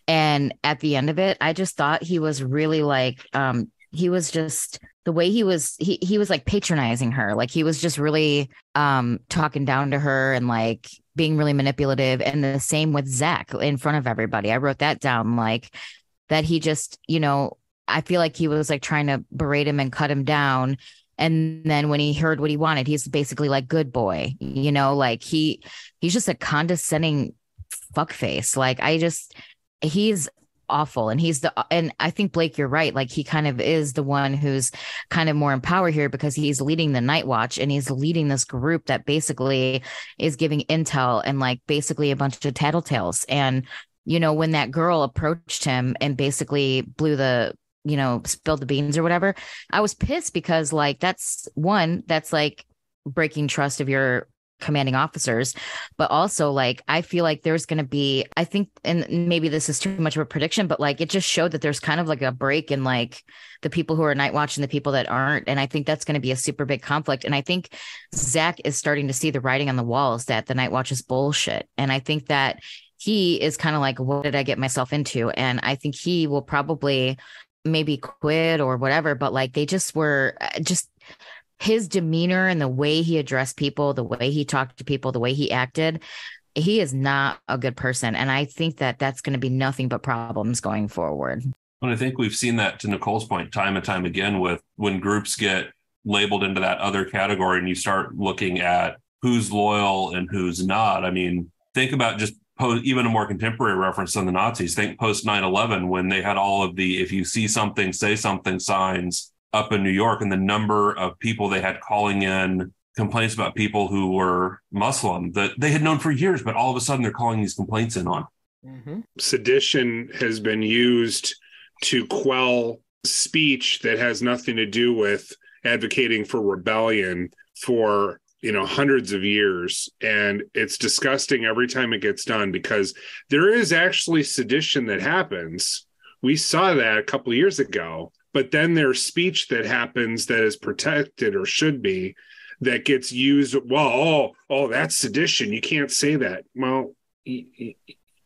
and at the end of it, I just thought he was really like um, he was just the way he was. He, he was like patronizing her, like he was just really um, talking down to her and like being really manipulative. And the same with Zach in front of everybody. I wrote that down, like that he just, you know, I feel like he was like trying to berate him and cut him down. And then when he heard what he wanted, he's basically like, good boy, you know, like he he's just a condescending fuckface. Like I just he's awful. And he's the and I think, Blake, you're right. Like he kind of is the one who's kind of more in power here because he's leading the Night Watch and he's leading this group that basically is giving intel and like basically a bunch of tattletales. And, you know, when that girl approached him and basically blew the you know, spilled the beans or whatever, I was pissed because like, that's one, that's like breaking trust of your commanding officers. But also like, I feel like there's going to be, I think, and maybe this is too much of a prediction, but like, it just showed that there's kind of like a break in like the people who are Night Watch and the people that aren't. And I think that's going to be a super big conflict. And I think Zach is starting to see the writing on the walls that the Night Watch is bullshit. And I think that he is kind of like, what did I get myself into? And I think he will probably maybe quit or whatever, but like they just were just his demeanor and the way he addressed people, the way he talked to people, the way he acted. He is not a good person. And I think that that's going to be nothing but problems going forward. And I think we've seen that, to Nicole's point, time and time again with when groups get labeled into that other category and you start looking at who's loyal and who's not. I mean, think about just Post, even a more contemporary reference than the Nazis. Think post nine eleven when they had all of the if you see something, say something signs up in New York, and the number of people they had calling in complaints about people who were Muslim that they had known for years, but all of a sudden they're calling these complaints in on. Mm-hmm. Sedition has been used to quell speech that has nothing to do with advocating for rebellion for you know, hundreds of years. And it's disgusting every time it gets done because there is actually sedition that happens. We saw that a couple of years ago, but then there's speech that happens that is protected or should be that gets used. Well, oh, oh, that's sedition. You can't say that. Well,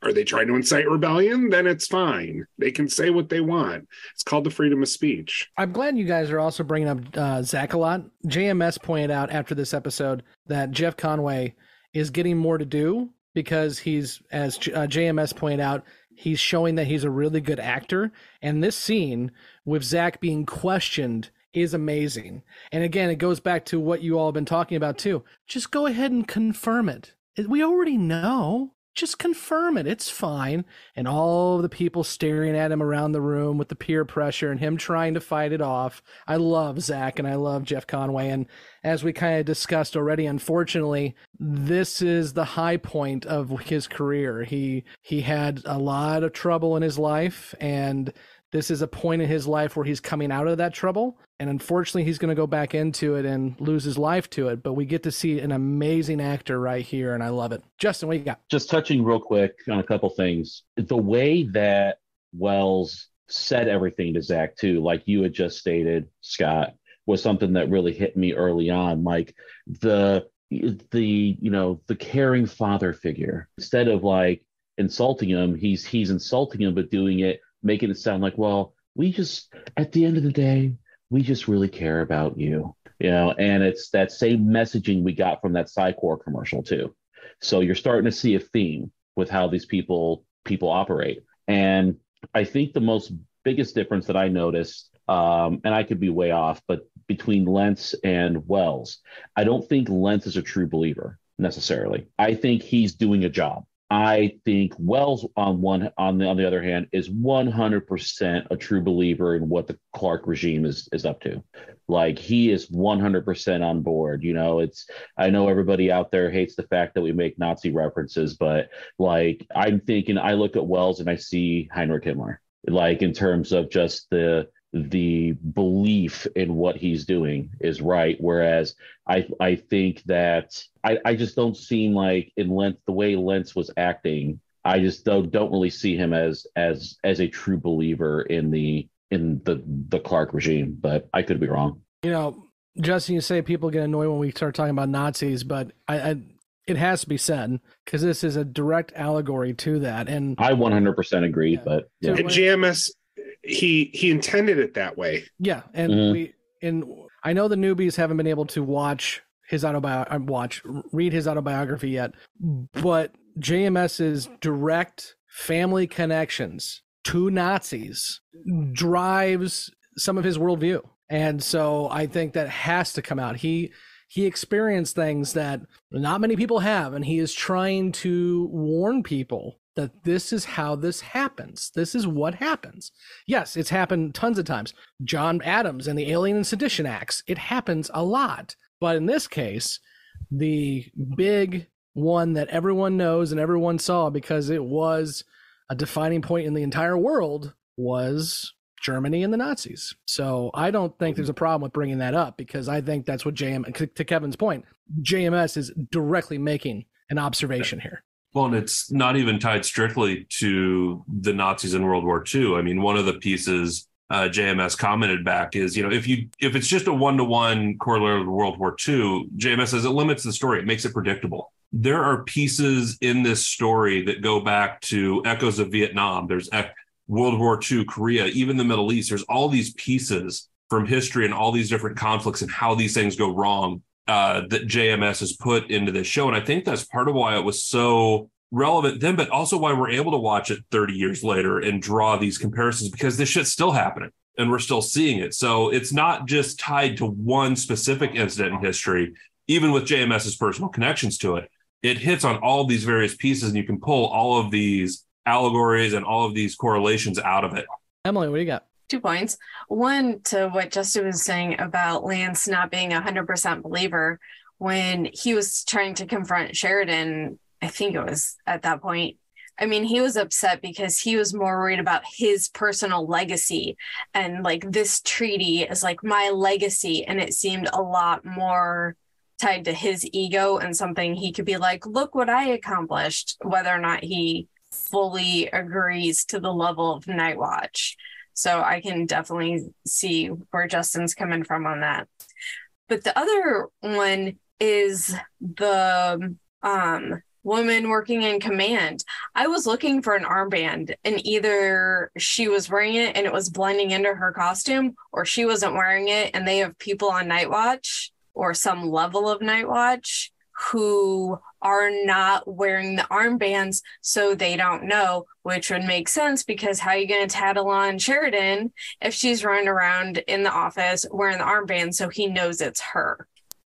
are they trying to incite rebellion? Then it's fine. They can say what they want. It's called the freedom of speech. I'm glad you guys are also bringing up uh, Zach a lot. J M S pointed out after this episode that Jeff Conway is getting more to do because he's, as uh, J M S pointed out, he's showing that he's a really good actor. And this scene with Zach being questioned is amazing. And again, it goes back to what you all have been talking about too. Just go ahead and confirm it. We already know. Just confirm it. It's fine. And all the people staring at him around the room with the peer pressure and him trying to fight it off. I love Zach and I love Jeff Conway. And as we kind of discussed already, unfortunately, this is the high point of his career. He he had a lot of trouble in his life, and this is a point in his life where he's coming out of that trouble. And unfortunately, he's going to go back into it and lose his life to it. But we get to see an amazing actor right here, and I love it. Justin, what you got? Just touching real quick on a couple things. The way that Wells said everything to Zach, too, like you had just stated, Scott, was something that really hit me early on. Like the, the you know, the caring father figure. Instead of, like, insulting him, he's he's insulting him, but doing it, making it sound like, well, we just, at the end of the day, we just really care about you, you know, and it's that same messaging we got from that Psycor commercial too. So you're starting to see a theme with how these people, people operate. And I think the most biggest difference that I noticed, um, and I could be way off, but between Lentz and Wells, I don't think Lentz is a true believer necessarily. I think he's doing a job. I think Wells, on one on the on the other hand, is one hundred percent a true believer in what the Clark regime is is up to. Like he is one hundred percent on board. You know, it's I know everybody out there hates the fact that we make Nazi references, but like I'm thinking, I look at Wells and I see Heinrich Himmler, like in terms of just the the belief in what he's doing is right. Whereas I I think that I, I just don't seem like in Lentz, the way Lentz was acting, I just don't, don't really see him as as as a true believer in the in the the Clark regime. But I could be wrong. You know, Justin, you say people get annoyed when we start talking about Nazis, but I, I it has to be said because this is a direct allegory to that. And I one hundred percent agree. Yeah. But yeah. J M S, he he intended it that way. Yeah, and mm-hmm. we and I know the newbies haven't been able to watch his autobiography, watch read his autobiography yet, but J M S's direct family connections to Nazis drives some of his worldview. And so I think that has to come out. He he experienced things that not many people have, and he is trying to warn people that this is how this happens. This is what happens. Yes, it's happened tons of times. John Adams and the Alien and Sedition Acts, it happens a lot. But in this case, the big one that everyone knows and everyone saw because it was a defining point in the entire world was Germany and the Nazis. So I don't think there's a problem with bringing that up because I think that's what J M S, to Kevin's point, J M S is directly making an observation here. Well, and it's not even tied strictly to the Nazis in World War Two. I mean, one of the pieces uh, J M S commented back is, you know, if you if it's just a one-to-one corollary to World War Two, J M S says it limits the story. It makes it predictable. There are pieces in this story that go back to echoes of Vietnam. There's ec- World War Two, Korea, even the Middle East. There's all these pieces from history and all these different conflicts and how these things go wrong uh, that J M S has put into this show. And I think that's part of why it was so relevant then, but also why we're able to watch it thirty years later and draw these comparisons because this shit's still happening and we're still seeing it. So it's not just tied to one specific incident in history, even with J M S's personal connections to it. It hits on all these various pieces, and you can pull all of these allegories and all of these correlations out of it. Emily, what do you got? Two points. One, to what Justin was saying about Lance not being a one hundred percent believer when he was trying to confront Sheridan, I think it was at that point. I mean, he was upset because he was more worried about his personal legacy. And like this treaty is like my legacy. And it seemed a lot more tied to his ego and something he could be like, look what I accomplished, whether or not he fully agrees to the level of Nightwatch. So I can definitely see where Justin's coming from on that. But the other one is the um, woman working in command. I was looking for an armband, and either she was wearing it and it was blending into her costume, or she wasn't wearing it and they have people on Nightwatch or some level of Nightwatch who are not wearing the armbands, so they don't know, which would make sense because how are you going to tattle on Sheridan if she's running around in the office wearing the armband so he knows it's her?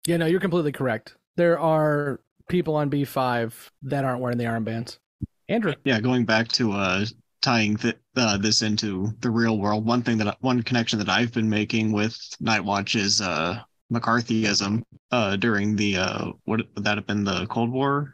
Yeah, no, you're completely correct. There are people on B five that aren't wearing the armbands. Andrew? Yeah, going back to uh, tying th- uh, this into the real world, one thing that one connection that I've been making with Nightwatch is uh, McCarthyism uh, during the, uh, what would that have been, the Cold War?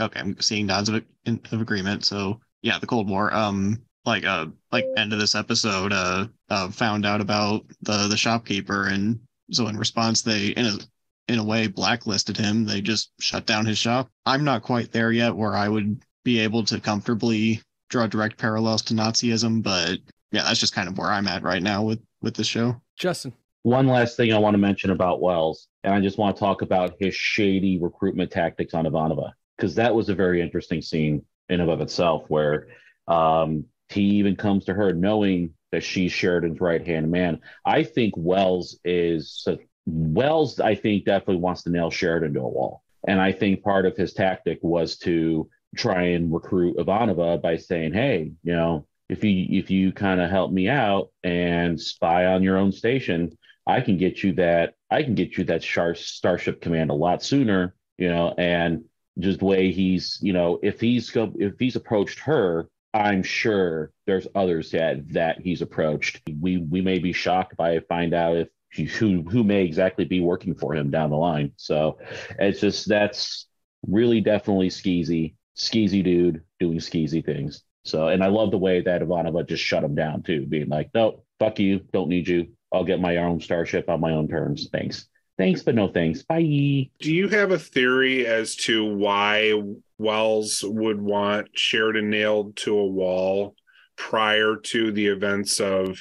Okay, I'm seeing nods of, of agreement. So yeah, the Cold War. Um, like uh, like end of this episode, uh, uh, found out about the the shopkeeper, and so in response, they in a in a way blacklisted him. They just shut down his shop. I'm not quite there yet where I would be able to comfortably draw direct parallels to Nazism, but yeah, that's just kind of where I'm at right now with with this show. Justin. One last thing I want to mention about Wells, and I just want to talk about his shady recruitment tactics on Ivanova, because that was a very interesting scene in and of itself, where um, he even comes to her knowing that she's Sheridan's right-hand man. I think Wells is – Wells, I think, definitely wants to nail Sheridan to a wall. And I think part of his tactic was to try and recruit Ivanova by saying, hey, you know, if you, if you kind of help me out and spy on your own station – I can get you that. I can get you that Starship Command a lot sooner, you know. And just the way he's, you know, if he's if he's approached her, I'm sure there's others that that he's approached. We we may be shocked by find out if he, who who may exactly be working for him down the line. So it's just that's really definitely skeezy, skeezy dude doing skeezy things. So and I love the way that Ivanova just shut him down too, being like, nope, fuck you, don't need you. I'll get my own starship on my own terms. Thanks. Thanks, but no thanks. Bye. Do you have a theory as to why Wells would want Sheridan nailed to a wall prior to the events of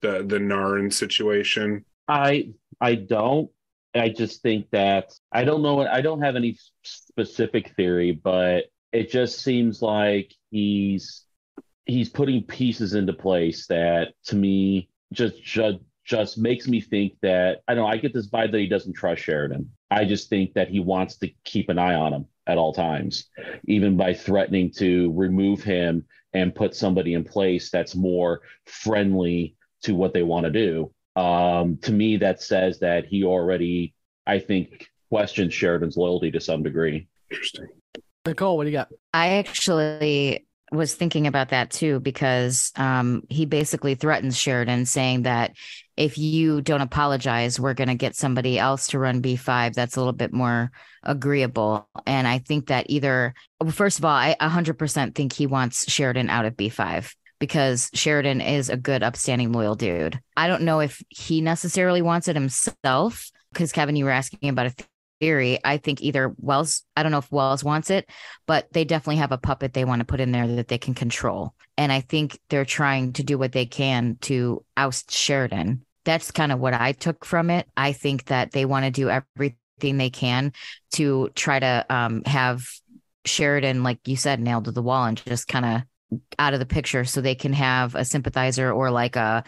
the, the Narn situation? I I don't. I just think that, I don't know, I don't have any specific theory, but it just seems like he's he's putting pieces into place that, to me, just just, just makes me think that, I don't know, I get this vibe that he doesn't trust Sheridan. I just think that he wants to keep an eye on him at all times, even by threatening to remove him and put somebody in place that's more friendly to what they want to do. Um, to me, that says that he already, I think, questions Sheridan's loyalty to some degree. Interesting. Nicole, what do you got? I actually was thinking about that too, because um, he basically threatens Sheridan, saying that if you don't apologize, we're going to get somebody else to run B five that's a little bit more agreeable. And I think that either, first of all, I one hundred percent think he wants Sheridan out of B five, because Sheridan is a good, upstanding, loyal dude. I don't know if he necessarily wants it himself, because Kevin, you were asking about a th- theory. I think either Wells, I don't know if Wells wants it, but they definitely have a puppet they want to put in there that they can control. And I think they're trying to do what they can to oust Sheridan. That's kind of what I took from it. I think that they want to do everything they can to try to um, have Sheridan, like you said, nailed to the wall and just kind of out of the picture, so they can have a sympathizer or like a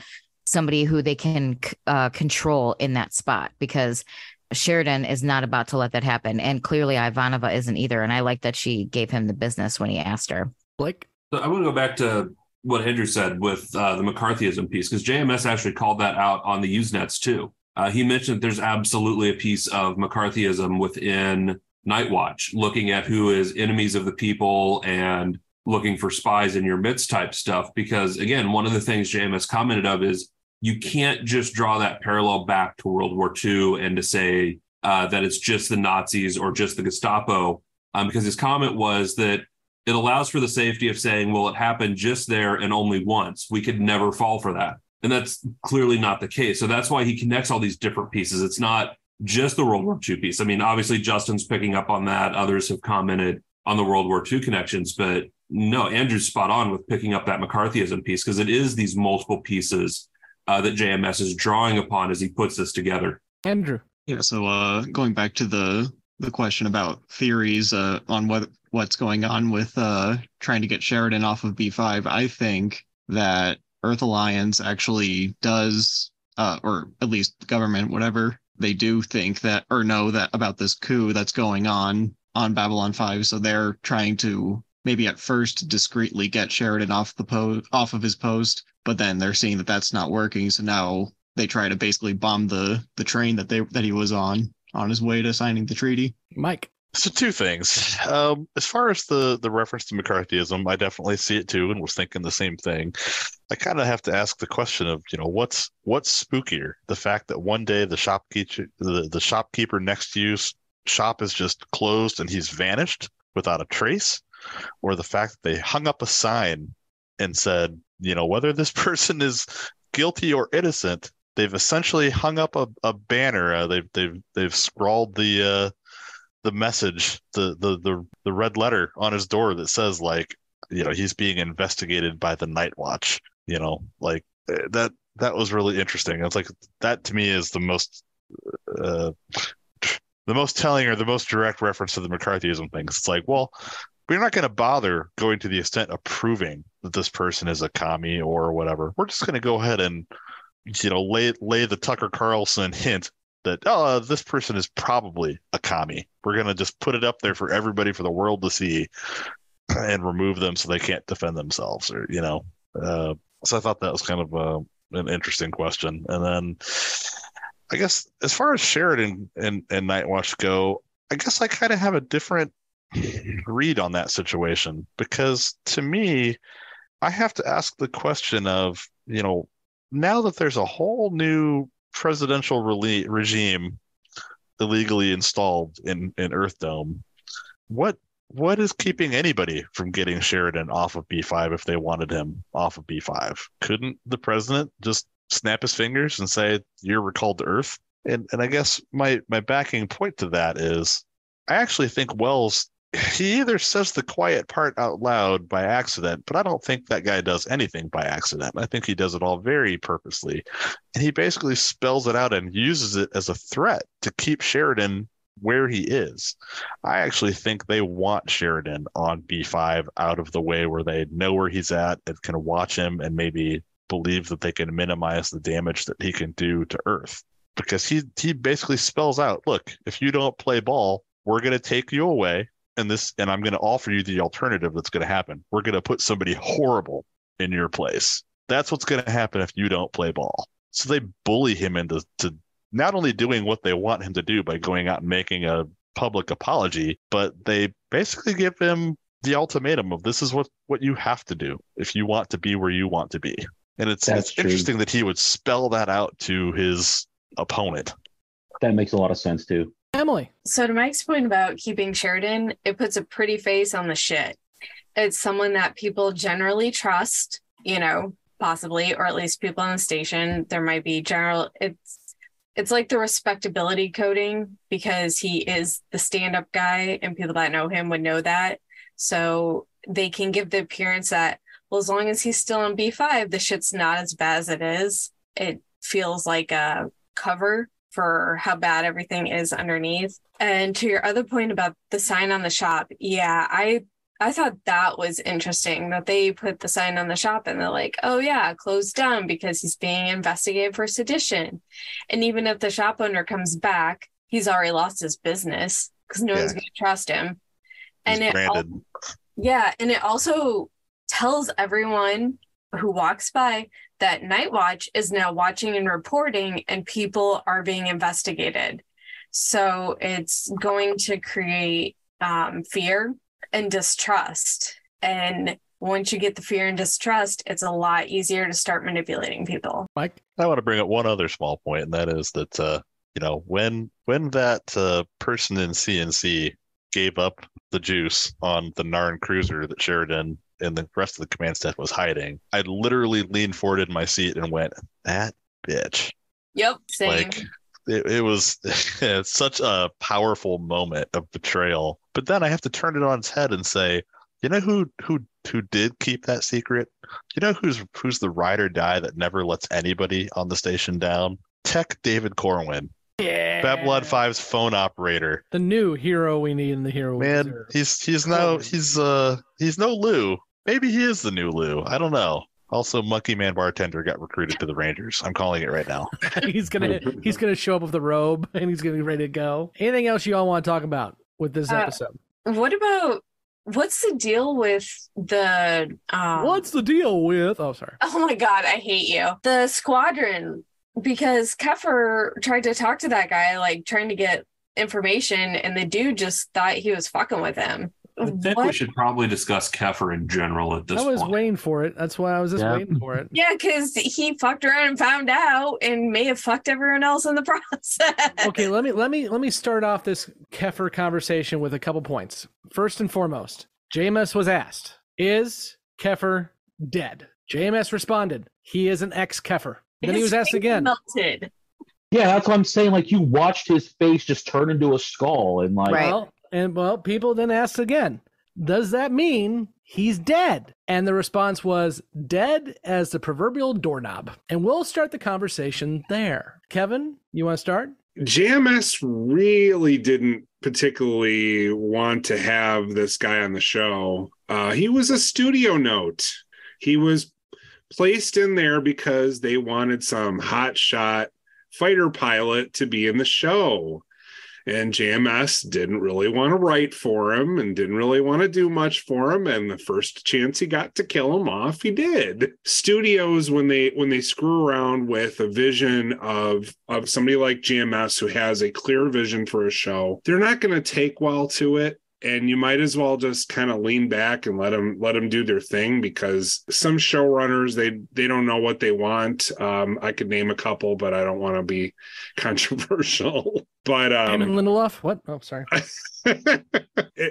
somebody who they can uh, control in that spot, because Sheridan is not about to let that happen. And clearly Ivanova isn't either. And I like that she gave him the business when he asked her. Blake? So I want to go back to what Andrew said with uh, the McCarthyism piece, because J M S actually called that out on the Usenets too. Uh, he mentioned there's absolutely a piece of McCarthyism within Nightwatch, looking at who is enemies of the people and looking for spies in your midst type stuff. Because again, one of the things J M S commented of is you can't just draw that parallel back to World War Two and to say uh, that it's just the Nazis or just the Gestapo, um, because his comment was that it allows for the safety of saying, well, it happened just there and only once. We could never fall for that. And that's clearly not the case. So that's why he connects all these different pieces. It's not just the World War Two piece. I mean, obviously, Justin's picking up on that. Others have commented on the World War Two connections, but no, Andrew's spot on with picking up that McCarthyism piece, because it is these multiple pieces uh, that J M S is drawing upon as he puts this together. Andrew. Yeah, so uh, going back to the the question about theories uh, on what what's going on with uh, trying to get Sheridan off of B five, I think that Earth Alliance actually does, uh, or at least government, whatever, they do think that, or know that about this coup that's going on on Babylon five, so they're trying to maybe at first discreetly get Sheridan off the po- off of his post, but then they're seeing that that's not working. So now they try to basically bomb the, the train that they that he was on on his way to signing the treaty. Mike. So two things. Um, as far as the, the reference to McCarthyism, I definitely see it too, and was thinking the same thing. I kind of have to ask the question of, you know, what's what's spookier, the fact that one day the shopkeeper the, the shopkeeper next to you's shop is just closed and he's vanished without a trace, or the fact that they hung up a sign and said, you know, whether this person is guilty or innocent, they've essentially hung up a, a banner. Uh, they've they've they've scrawled the uh, the message, the, the the the red letter on his door that says, like, you know, he's being investigated by the Nightwatch. You know, like that that was really interesting. It's like that to me is the most uh, the most telling or the most direct reference to the McCarthyism thing. It's like, well, we're not going to bother going to the extent of proving that this person is a commie or whatever. We're just going to go ahead and, you know, lay lay the Tucker Carlson hint that, oh, this person is probably a commie. We're going to just put it up there for everybody, for the world to see, and remove them so they can't defend themselves, or, you know. Uh, so I thought that was kind of uh, an interesting question. And then I guess as far as Sheridan and, and Nightwatch go, I guess I kind of have a different read on that situation, because to me, I have to ask the question of, you know, now that there's a whole new presidential re- regime illegally installed in, in Earth Dome, what what is keeping anybody from getting Sheridan off of B five if they wanted him off of B five? Couldn't the president just snap his fingers and say, you're recalled to Earth? And and I guess my my backing point to that is I actually think Wells he either says the quiet part out loud by accident, but I don't think that guy does anything by accident. I think he does it all very purposely. And he basically spells it out and uses it as a threat to keep Sheridan where he is. I actually think they want Sheridan on B five out of the way where they know where he's at and can watch him and maybe believe that they can minimize the damage that he can do to Earth. Because he, he basically spells out, look, if you don't play ball, we're going to take you away. And this, and I'm going to offer you the alternative that's going to happen. We're going to put somebody horrible in your place. That's what's going to happen if you don't play ball. So they bully him into to not only doing what they want him to do by going out and making a public apology, but they basically give him the ultimatum of this is what, what you have to do if you want to be where you want to be. And it's, it's interesting that he would spell that out to his opponent. That makes a lot of sense, too. Emily. So to Mike's point about keeping Sheridan, it puts a pretty face on the shit. It's someone that people generally trust, you know, possibly, or at least people on the station. There might be general, it's it's like the respectability coding because he is the stand-up guy and people that know him would know that. So they can give the appearance that, well, as long as he's still in B five, the shit's not as bad as it is. It feels like a cover for how bad everything is underneath. And to your other point about the sign on the shop, yeah, I I thought that was interesting that they put the sign on the shop and they're like, oh yeah, closed down because he's being investigated for sedition. And even if the shop owner comes back, he's already lost his business because no yeah. one's going to trust him. He's and it al- Yeah, and it also tells everyone who walks by that Nightwatch is now watching and reporting and people are being investigated. So it's going to create um, fear and distrust. And once you get the fear and distrust, it's a lot easier to start manipulating people. Mike, I want to bring up one other small point, and that is that, uh, you know, when when that uh, person in C N C gave up the juice on the Narn cruiser that Sheridan and the rest of the command staff was hiding, I literally leaned forward in my seat and went, that bitch. Yep, same. Like, it, it was such a powerful moment of betrayal. But then I have to turn it on its head and say, you know who who who did keep that secret? You know who's who's the ride or die that never lets anybody on the station down? Tech David Corwin. Yeah. Babylon five's phone operator. The new hero we need and the hero we Man, deserve. he's he's now he's uh he's no Lou. Maybe he is the new Lou. I don't know. Also, Monkey Man Bartender got recruited to the Rangers. I'm calling it right now. he's gonna he's gonna show up with the robe and he's gonna be ready to go. Anything else you all want to talk about with this uh, episode? What about what's the deal with the? Um... What's the deal with? Oh, sorry. Oh my God, I hate you. The squadron, because Keffer tried to talk to that guy, like trying to get information, and the dude just thought he was fucking with him. I think what? we should probably discuss Keffer in general at this point. I was point. waiting for it. That's why I was just yeah. waiting for it. Yeah, because he fucked around and found out and may have fucked everyone else in the process. Okay, let me let me let me start off this Keffer conversation with a couple points. First and foremost, J M S was asked, is Keffer dead? J M S responded, he is an ex-Keffer. Then his he was asked again. Melted. Yeah, that's what I'm saying. Like, you watched his face just turn into a skull and like right. well, And, well, people then asked again, does that mean he's dead? And the response was, dead as the proverbial doorknob. And we'll start the conversation there. Kevin, you want to start? J M S really didn't particularly want to have this guy on the show. Uh, he was a studio note. He was placed in there because they wanted some hotshot fighter pilot to be in the show. And J M S didn't really want to write for him and didn't really want to do much for him. And the first chance he got to kill him off, he did. Studios, when they when they screw around with a vision of, of somebody like J M S who has a clear vision for a show, they're not going to take well to it. And you might as well just kind of lean back and let them let them do their thing, because some showrunners, they they don't know what they want. Um, I could name a couple, but I don't want to be controversial. But um, Damon Lindelof, what? Oh, sorry.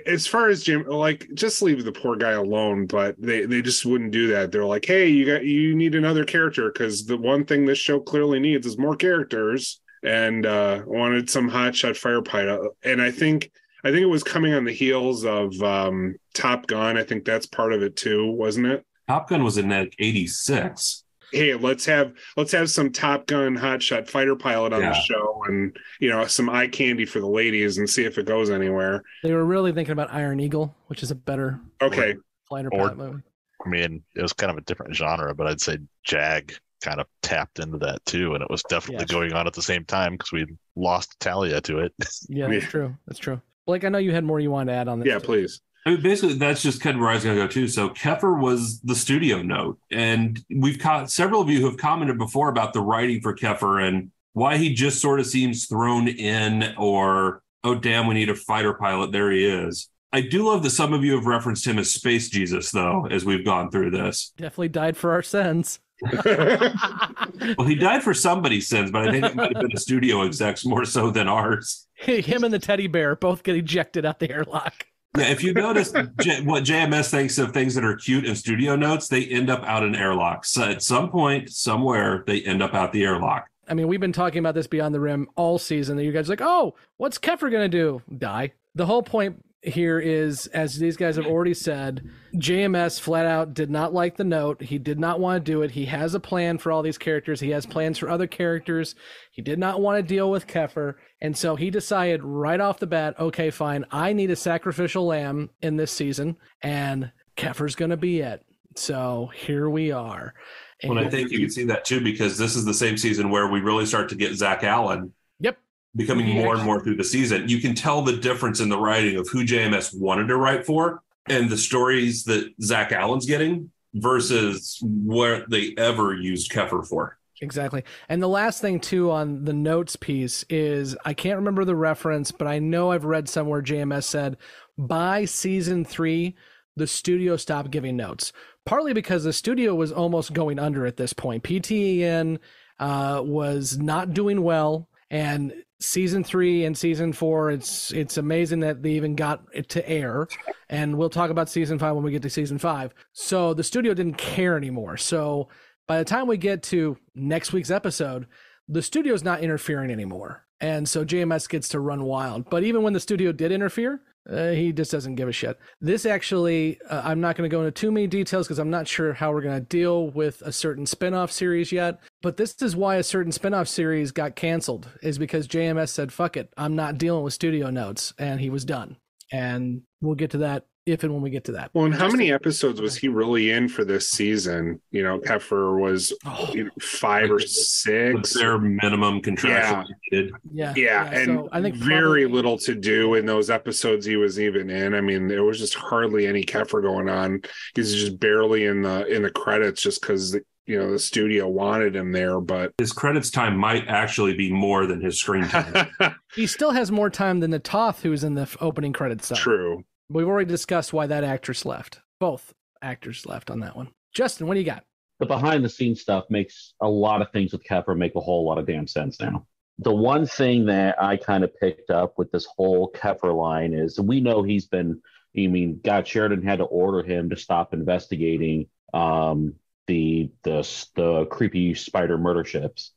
As far as Jim, like, just leave the poor guy alone. But they they just wouldn't do that. They're like, hey, you got you need another character, because the one thing this show clearly needs is more characters, and uh, wanted some hotshot fire pilot. And I think I think it was coming on the heels of um, Top Gun. I think that's part of it too, wasn't it? Top Gun was in like eighty-six. Hey, let's have let's have some Top Gun hotshot fighter pilot on yeah. the show, and you know, some eye candy for the ladies, and see if it goes anywhere. They were really thinking about Iron Eagle, which is a better okay fighter or, pilot movie. I mean, it was kind of a different genre, but I'd say Jag kind of tapped into that too, and it was definitely yeah, going on at the same time because we lost Talia to it. Yeah, that's true. That's true. Blake, I know you had more you wanted to add on this. Yeah, too. Please. I mean, basically, that's just kind of where I was going to go, too. So Keffer was the studio note, and we've caught several of you who have commented before about the writing for Keffer and why he just sort of seems thrown in, or, oh, damn, we need a fighter pilot. There he is. I do love that some of you have referenced him as Space Jesus, though, as we've gone through this. Definitely died for our sins. Well, he died for somebody's sins, but I think it might have been a studio exec's more so than ours. Him and the teddy bear both get ejected out the airlock. Yeah, if you notice J- what J M S thinks of things that are cute in studio notes, they end up out in airlocks. So at some point, somewhere, they end up out the airlock. I mean, we've been talking about this Beyond the Rim all season. That you guys are like, oh, what's Keffer going to do? Die. The whole point here is, as these guys have already said, J M S flat out did not like the note. He did not want to do it. He has a plan for all these characters. He has plans for other characters. He did not want to deal with Keffer. And so he decided right off the bat, okay, fine, I need a sacrificial lamb in this season, and Keffer's going to be it. So here we are. And well, I think you can see that too, because this is the same season where we really start to get Zach Allen becoming more and more through the season. You can tell the difference in the writing of who J M S wanted to write for and the stories that Zach Allen's getting versus what they ever used Keffer for. Exactly. And the last thing, too, on the notes piece is, I can't remember the reference, but I know I've read somewhere J M S said, by season three, the studio stopped giving notes, partly because the studio was almost going under at this point. P T E N uh, was not doing well, and season three and season four, it's it's amazing that they even got it to air, and we'll talk about season five when we get to season five. So the studio didn't care anymore. So by the time we get to next week's episode, the studio's not interfering anymore, and so J M S gets to run wild. But even when the studio did interfere, uh, he just doesn't give a shit. This actually, uh, I'm not going to go into too many details because I'm not sure how we're going to deal with a certain spinoff series yet. But this is why a certain spinoff series got canceled, is because J M S said, fuck it, I'm not dealing with studio notes. And he was done. And we'll get to that if and when we get to that. Well, and how many episodes was he really in for this season? You know, Keffer was oh, you know, five or six. Their minimum contractual. Yeah. Yeah. yeah. yeah. And so I think very probably... little to do in those episodes he was even in. I mean, there was just hardly any Keffer going on. He's just barely in the in the credits just because, you know, the studio wanted him there, but his credits time might actually be more than his screen time. He still has more time than Natoth, who's in the opening credits. Time. True. We've already discussed why that actress left. Both actors left on that one. Justin, what do you got? The behind the scenes stuff makes a lot of things with Keffer make a whole lot of damn sense now. The one thing that I kind of picked up with this whole Keffer line is we know he's been, I mean, God, Sheridan had to order him to stop investigating, um, The, the the creepy spider murder ships.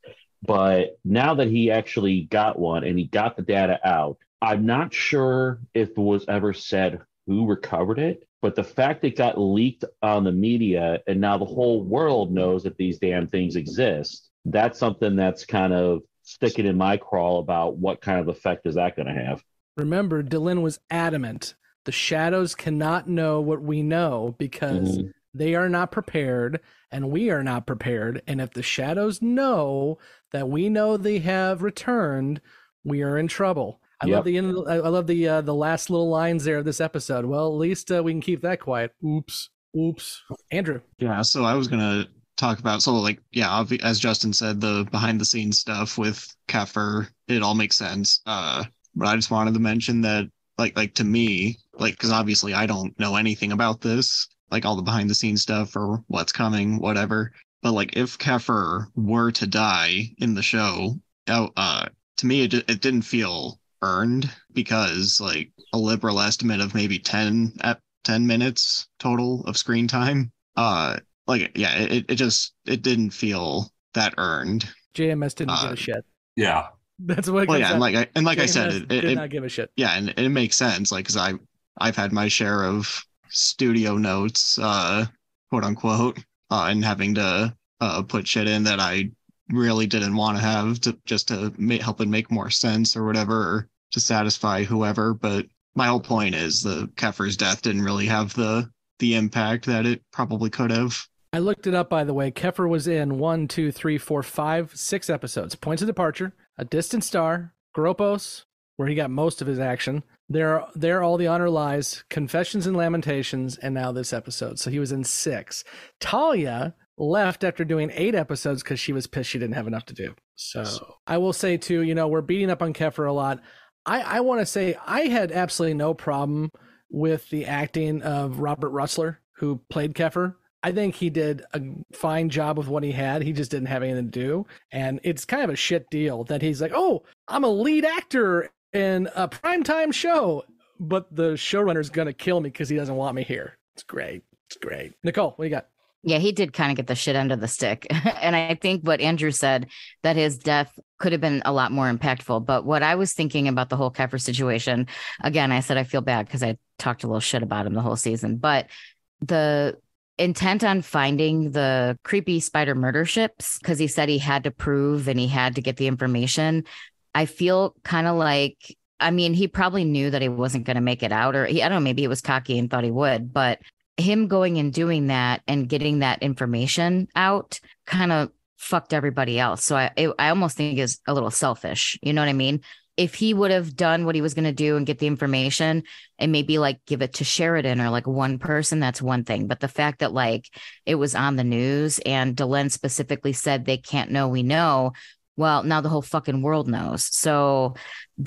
But now that he actually got one and he got the data out, I'm not sure if it was ever said who recovered it, but the fact it got leaked on the media and now the whole world knows that these damn things exist, that's something that's kind of sticking in my crawl about what kind of effect is that going to have. Remember, Delenn was adamant. The shadows cannot know what we know because... Mm-hmm. They are not prepared, and we are not prepared. And if the shadows know that we know they have returned, we are in trouble. I yep. love the end. Of the, I love the uh, the last little lines there of this episode. Well, at least uh, we can keep that quiet. Oops, oops. Andrew. Yeah. So I was gonna talk about so like yeah, as Justin said, the behind the scenes stuff with Keffer, it all makes sense. Uh, but I just wanted to mention that like like to me like because obviously I don't know anything about this. Like all the behind the scenes stuff or what's coming, whatever. But like if Keffer were to die in the show, uh, to me, it, it didn't feel earned because like a liberal estimate of maybe ten at ten minutes total of screen time. Uh, like, yeah, it, it just, it didn't feel that earned. J M S didn't uh, give a shit. Yeah. That's what. Well, yeah, and like I, and like J M S I said, it, did it, not give a shit. Yeah, and it makes sense, like, because I I've had my share of studio notes, uh, quote unquote, uh, and having to uh, put shit in that I really didn't want to have to just to make, help it make more sense or whatever, or to satisfy whoever. But my whole point is the Keffer's death didn't really have the the impact that it probably could have. I looked it up, by the way. Keffer was in one, two, three, four, five, six episodes. Points of Departure, A Distant Star, Gropos, where he got most of his action. There, there, All the Honor Lies, Confessions and Lamentations, and now this episode. So he was in six. Talia left after doing eight episodes because she was pissed she didn't have enough to do. So I will say, too, you know, we're beating up on Keffer a lot. I, I want to say I had absolutely no problem with the acting of Robert Russler, who played Keffer. I think he did a fine job with what he had. He just didn't have anything to do. And it's kind of a shit deal that he's like, oh, I'm a lead actor in a primetime show, but the showrunner's going to kill me because he doesn't want me here. It's great. It's great. Nicole, what do you got? Yeah, he did kind of get the shit under the stick. And I think what Andrew said, that his death could have been a lot more impactful. But what I was thinking about the whole Keffer situation, again, I said I feel bad because I talked a little shit about him the whole season. But the intent on finding the creepy spider murder ships, because he said he had to prove and he had to get the information, I feel kind of like, I mean, he probably knew that he wasn't going to make it out, or he, I don't know, maybe it was cocky and thought he would, but him going and doing that and getting that information out kind of fucked everybody else. So I, it, I almost think is a little selfish. You know what I mean? If he would have done what he was going to do and get the information and maybe like give it to Sheridan or like one person, that's one thing. But the fact that like it was on the news and Delenn specifically said they can't know, we know. Well, now the whole fucking world knows. So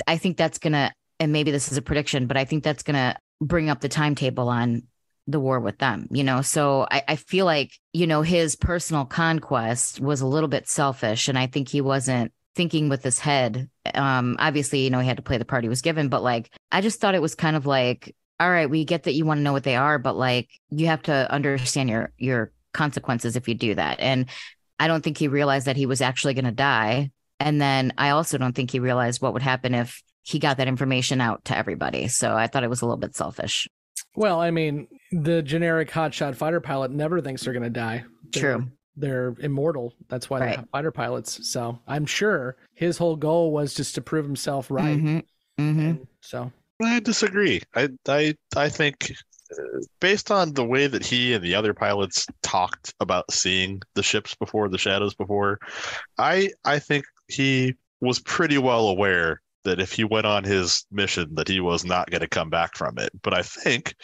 I think that's going to, and maybe this is a prediction, but I think that's going to bring up the timetable on the war with them, you know? So I, I feel like, you know, his personal conquest was a little bit selfish, and I think he wasn't thinking with his head. Um, obviously, you know, he had to play the part he was given, but like, I just thought it was kind of like, all right, we get that you want to know what they are, but like, you have to understand your, your consequences if you do that. And I don't think he realized that he was actually going to die. And then I also don't think he realized what would happen if he got that information out to everybody. So I thought it was a little bit selfish. Well, I mean, the generic hotshot fighter pilot never thinks they're going to die. They're, True. They're immortal. That's why right. They're fighter pilots. So I'm sure his whole goal was just to prove himself right. Mm-hmm. Mm-hmm. So I disagree. I I I think based on the way that he and the other pilots talked about seeing the ships before, the shadows before, I I think he was pretty well aware that if he went on his mission, that he was not going to come back from it. But I think,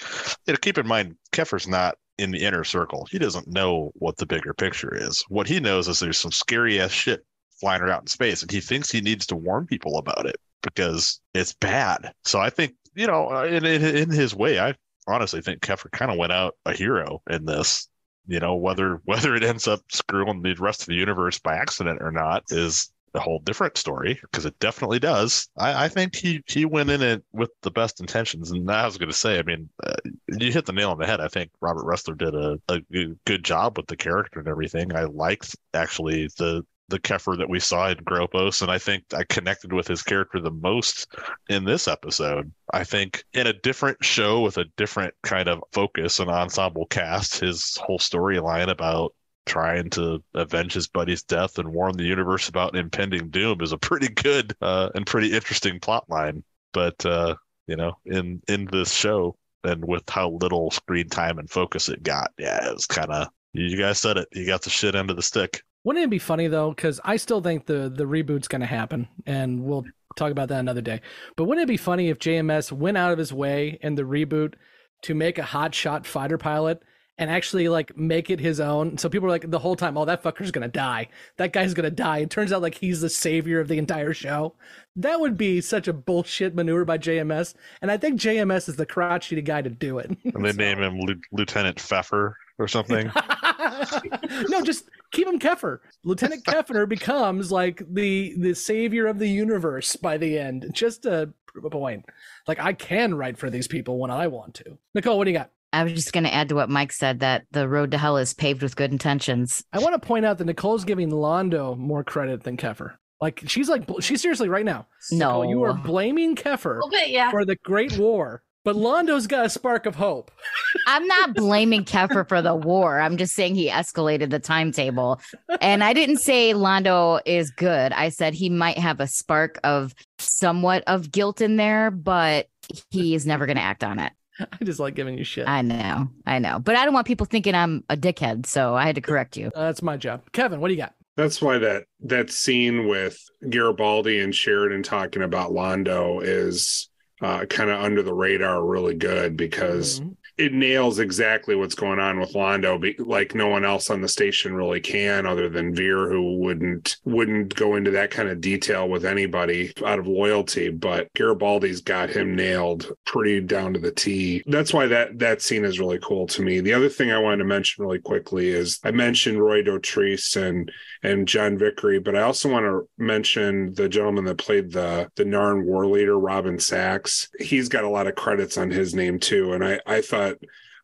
you know, keep in mind, Keffer's not in the inner circle. He doesn't know what the bigger picture is. What he knows is there's some scary ass shit flying around in space, and he thinks he needs to warn people about it because it's bad. So I think, you know, in, in, in his way, I honestly think Keffer kind of went out a hero in this. You know, whether whether it ends up screwing the rest of the universe by accident or not is a whole different story, because it definitely does. I, I think he, he went in it with the best intentions, and I was going to say, I mean, uh, you hit the nail on the head. I think Robert Russler did a, a good job with the character and everything. I liked, actually, the the Keffer that we saw in Gropos, and I think I connected with his character the most in this episode. I think in a different show with a different kind of focus and ensemble cast, his whole storyline about trying to avenge his buddy's death and warn the universe about impending doom is a pretty good uh, and pretty interesting plot line. But, uh, you know, in, in this show and with how little screen time and focus it got, yeah, it was kind of, you guys said it, you got the shit under the stick. Wouldn't it be funny, though, because I still think the, the reboot's going to happen, and we'll talk about that another day. But wouldn't it be funny if J M S went out of his way in the reboot to make a hotshot fighter pilot and actually, like, make it his own? So people are like, the whole time, oh, that fucker's going to die. That guy's going to die. It turns out, like, he's the savior of the entire show. That would be such a bullshit maneuver by J M S. And I think J M S is the crotchety guy to do it. And they so. name him L- Lieutenant Pfeffer or something. No, just keep him Keffer. Lieutenant Keffer becomes, like, the the savior of the universe by the end. Just to prove a point. Like, I can write for these people when I want to. Nicole, what do you got? I was just going to add to what Mike said, that the road to hell is paved with good intentions. I want to point out that Nicole's giving Londo more credit than Keffer. Like, she's like, she's seriously right now. No. Nicole, you are blaming Keffer bit, yeah. for the Great War, but Londo's got a spark of hope. I'm not blaming Keffer for the war. I'm just saying he escalated the timetable. And I didn't say Londo is good. I said he might have a spark of somewhat of guilt in there, but he is never going to act on it. I just like giving you shit. I know. I know. But I don't want people thinking I'm a dickhead, so I had to correct you. Uh, that's my job. Kevin, what do you got? That's why that that scene with Garibaldi and Sheridan talking about Londo is uh, kind of under the radar really good, because mm-hmm. it nails exactly what's going on with Londo, like no one else on the station really can, other than Vir, who wouldn't wouldn't go into that kind of detail with anybody out of loyalty. But Garibaldi's got him nailed pretty down to the T. That's why that that scene is really cool to me. The other thing I wanted to mention really quickly is I mentioned Roy Dotrice and and John Vickery, but I also want to mention the gentleman that played the the Narn war leader, Robin Sachs. He's got a lot of credits on his name too, and I I thought.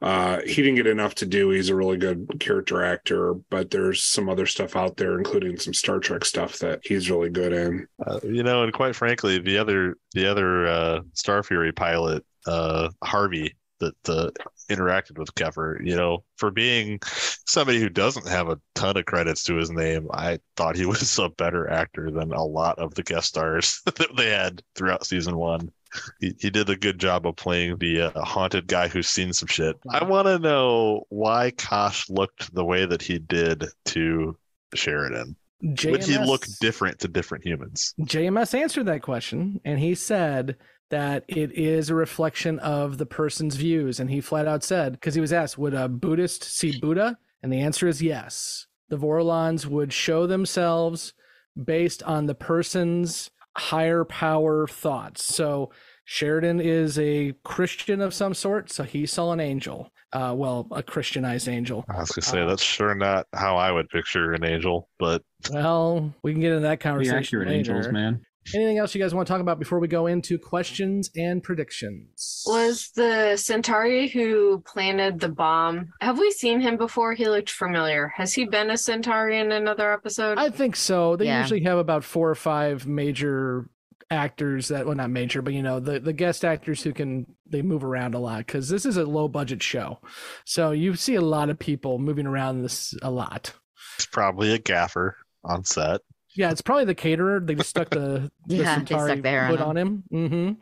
Uh, he didn't get enough to do. He's a really good character actor, but there's some other stuff out there, including some Star Trek stuff that he's really good in. Uh, you know, and quite frankly, the other the other uh, Star Fury pilot, uh, Harvey, that uh, interacted with Keffer, you know, for being somebody who doesn't have a ton of credits to his name, I thought he was a better actor than a lot of the guest stars that they had throughout season one. He, he did a good job of playing the uh, haunted guy who's seen some shit. Wow. I want to know why Kosh looked the way that he did to Sheridan. J M S, would he look different to different humans? J M S answered that question, and he said that it is a reflection of the person's views. And he flat out said, because he was asked, would a Buddhist see Buddha? And the answer is yes. The Vorlons would show themselves based on the person's higher power thoughts. So Sheridan is a Christian of some sort, so he saw an angel. Uh, well, a Christianized angel. I was going to say, uh, that's sure not how I would picture an angel, but... Well, we can get into that conversation accurate later. Angels, man. Anything else you guys want to talk about before we go into questions and predictions? Was the Centauri who planted the bomb, have we seen him before? He looked familiar. Has he been a Centauri in another episode? I think so. They yeah. usually have about four or five major actors that, well, not major, but you know, the, the guest actors who can, they move around a lot, because this is a low budget show. So you see a lot of people moving around this a lot. It's probably a gaffer on set. Yeah, it's probably the caterer. They just stuck the, the yeah, Centauri hood on him. him. Mm-hmm.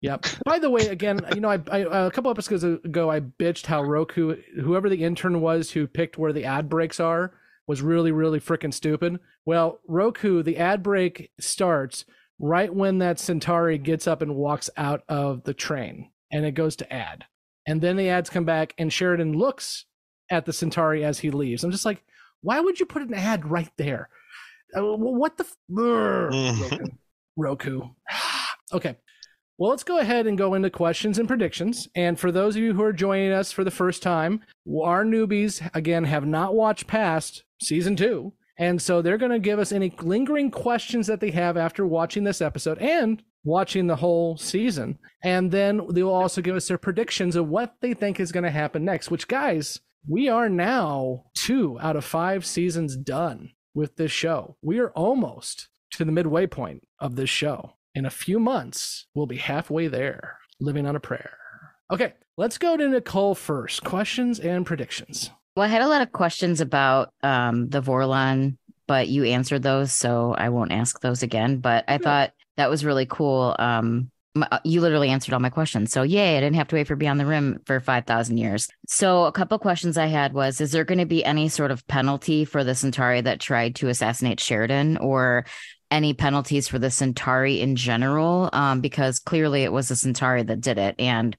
Yep. By the way, again, you know, I, I a couple episodes ago, I bitched how Roku, whoever the intern was who picked where the ad breaks are, was really, really freaking stupid. Well, Roku, the ad break starts right when that Centauri gets up and walks out of the train, and it goes to ad. And then the ads come back, and Sheridan looks at the Centauri as he leaves. I'm just like, why would you put an ad right there? What the f- Roku. Roku. Okay. Well, let's go ahead and go into questions and predictions. And for those of you who are joining us for the first time, our newbies, again, have not watched past season two. And so they're going to give us any lingering questions that they have after watching this episode and watching the whole season. And then they'll also give us their predictions of what they think is going to happen next, which, guys, we are now two out of five seasons done. With this show, we are almost to the midway point of this show. In a few months, we'll be halfway there, living on a prayer. Okay, let's go to Nicole first. Questions and predictions. Well, I had a lot of questions about um, the Vorlon, but you answered those, so I won't ask those again. But I yeah. thought that was really cool. Um, you literally answered all my questions. So yay, I didn't have to wait for Beyond the Rim for five thousand years. So a couple of questions I had was, is there going to be any sort of penalty for the Centauri that tried to assassinate Sheridan, or any penalties for the Centauri in general? Um, because clearly it was the Centauri that did it. And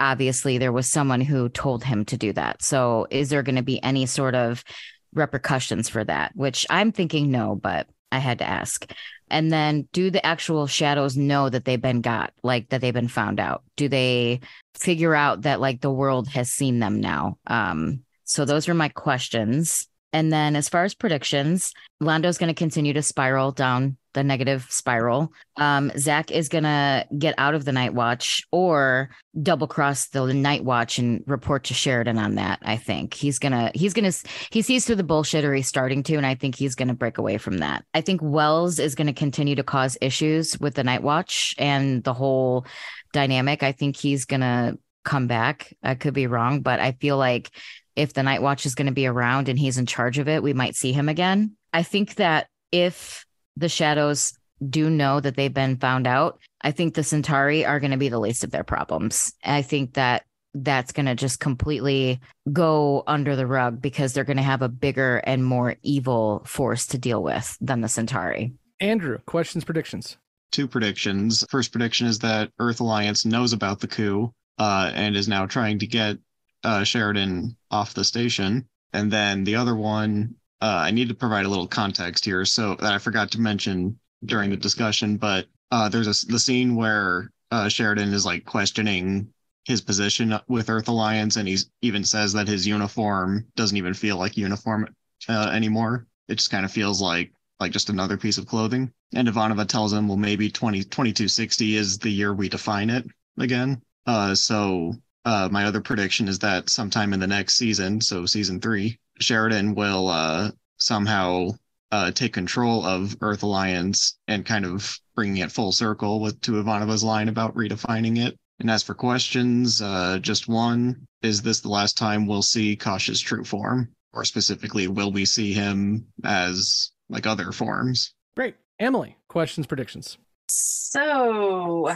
obviously there was someone who told him to do that. So is there going to be any sort of repercussions for that? Which I'm thinking no, but I had to ask. And then do the actual shadows know that they've been got, like that they've been found out? Do they figure out that like the world has seen them now? Um, so those are my questions. And then as far as predictions, Londo's going to continue to spiral down the negative spiral. Um, Zach is going to get out of the Night Watch or double cross the Night Watch and report to Sheridan on that. I think he's going to he's going to he sees through the bullshittery he's starting to. And I think he's going to break away from that. I think Wells is going to continue to cause issues with the Night Watch and the whole dynamic. I think he's going to come back. I could be wrong, but I feel like if the Night Watch is going to be around and he's in charge of it, we might see him again. I think that if the Shadows do know that they've been found out, I think the Centauri are going to be the least of their problems. I think that that's going to just completely go under the rug because they're going to have a bigger and more evil force to deal with than the Centauri. Andrew, questions, predictions? Two predictions. First prediction is that Earth Alliance knows about the coup uh, and is now trying to get uh, Sheridan off the station. And then the other one, Uh, I need to provide a little context here, so that I forgot to mention during the discussion, but uh, there's a, the scene where uh, Sheridan is like questioning his position with Earth Alliance, and he even says that his uniform doesn't even feel like uniform uh, anymore. It just kind of feels like like just another piece of clothing. And Ivanova tells him, well, maybe twenty, twenty-two sixty is the year we define it again. Uh, so uh, my other prediction is that sometime in the next season, so season three, Sheridan will uh, somehow uh, take control of Earth Alliance and kind of bringing it full circle with to Ivanova's line about redefining it. And as for questions, uh, just one, is this the last time we'll see Kosh's true form? Or specifically, will we see him as like other forms? Great. Emily, questions, predictions? So,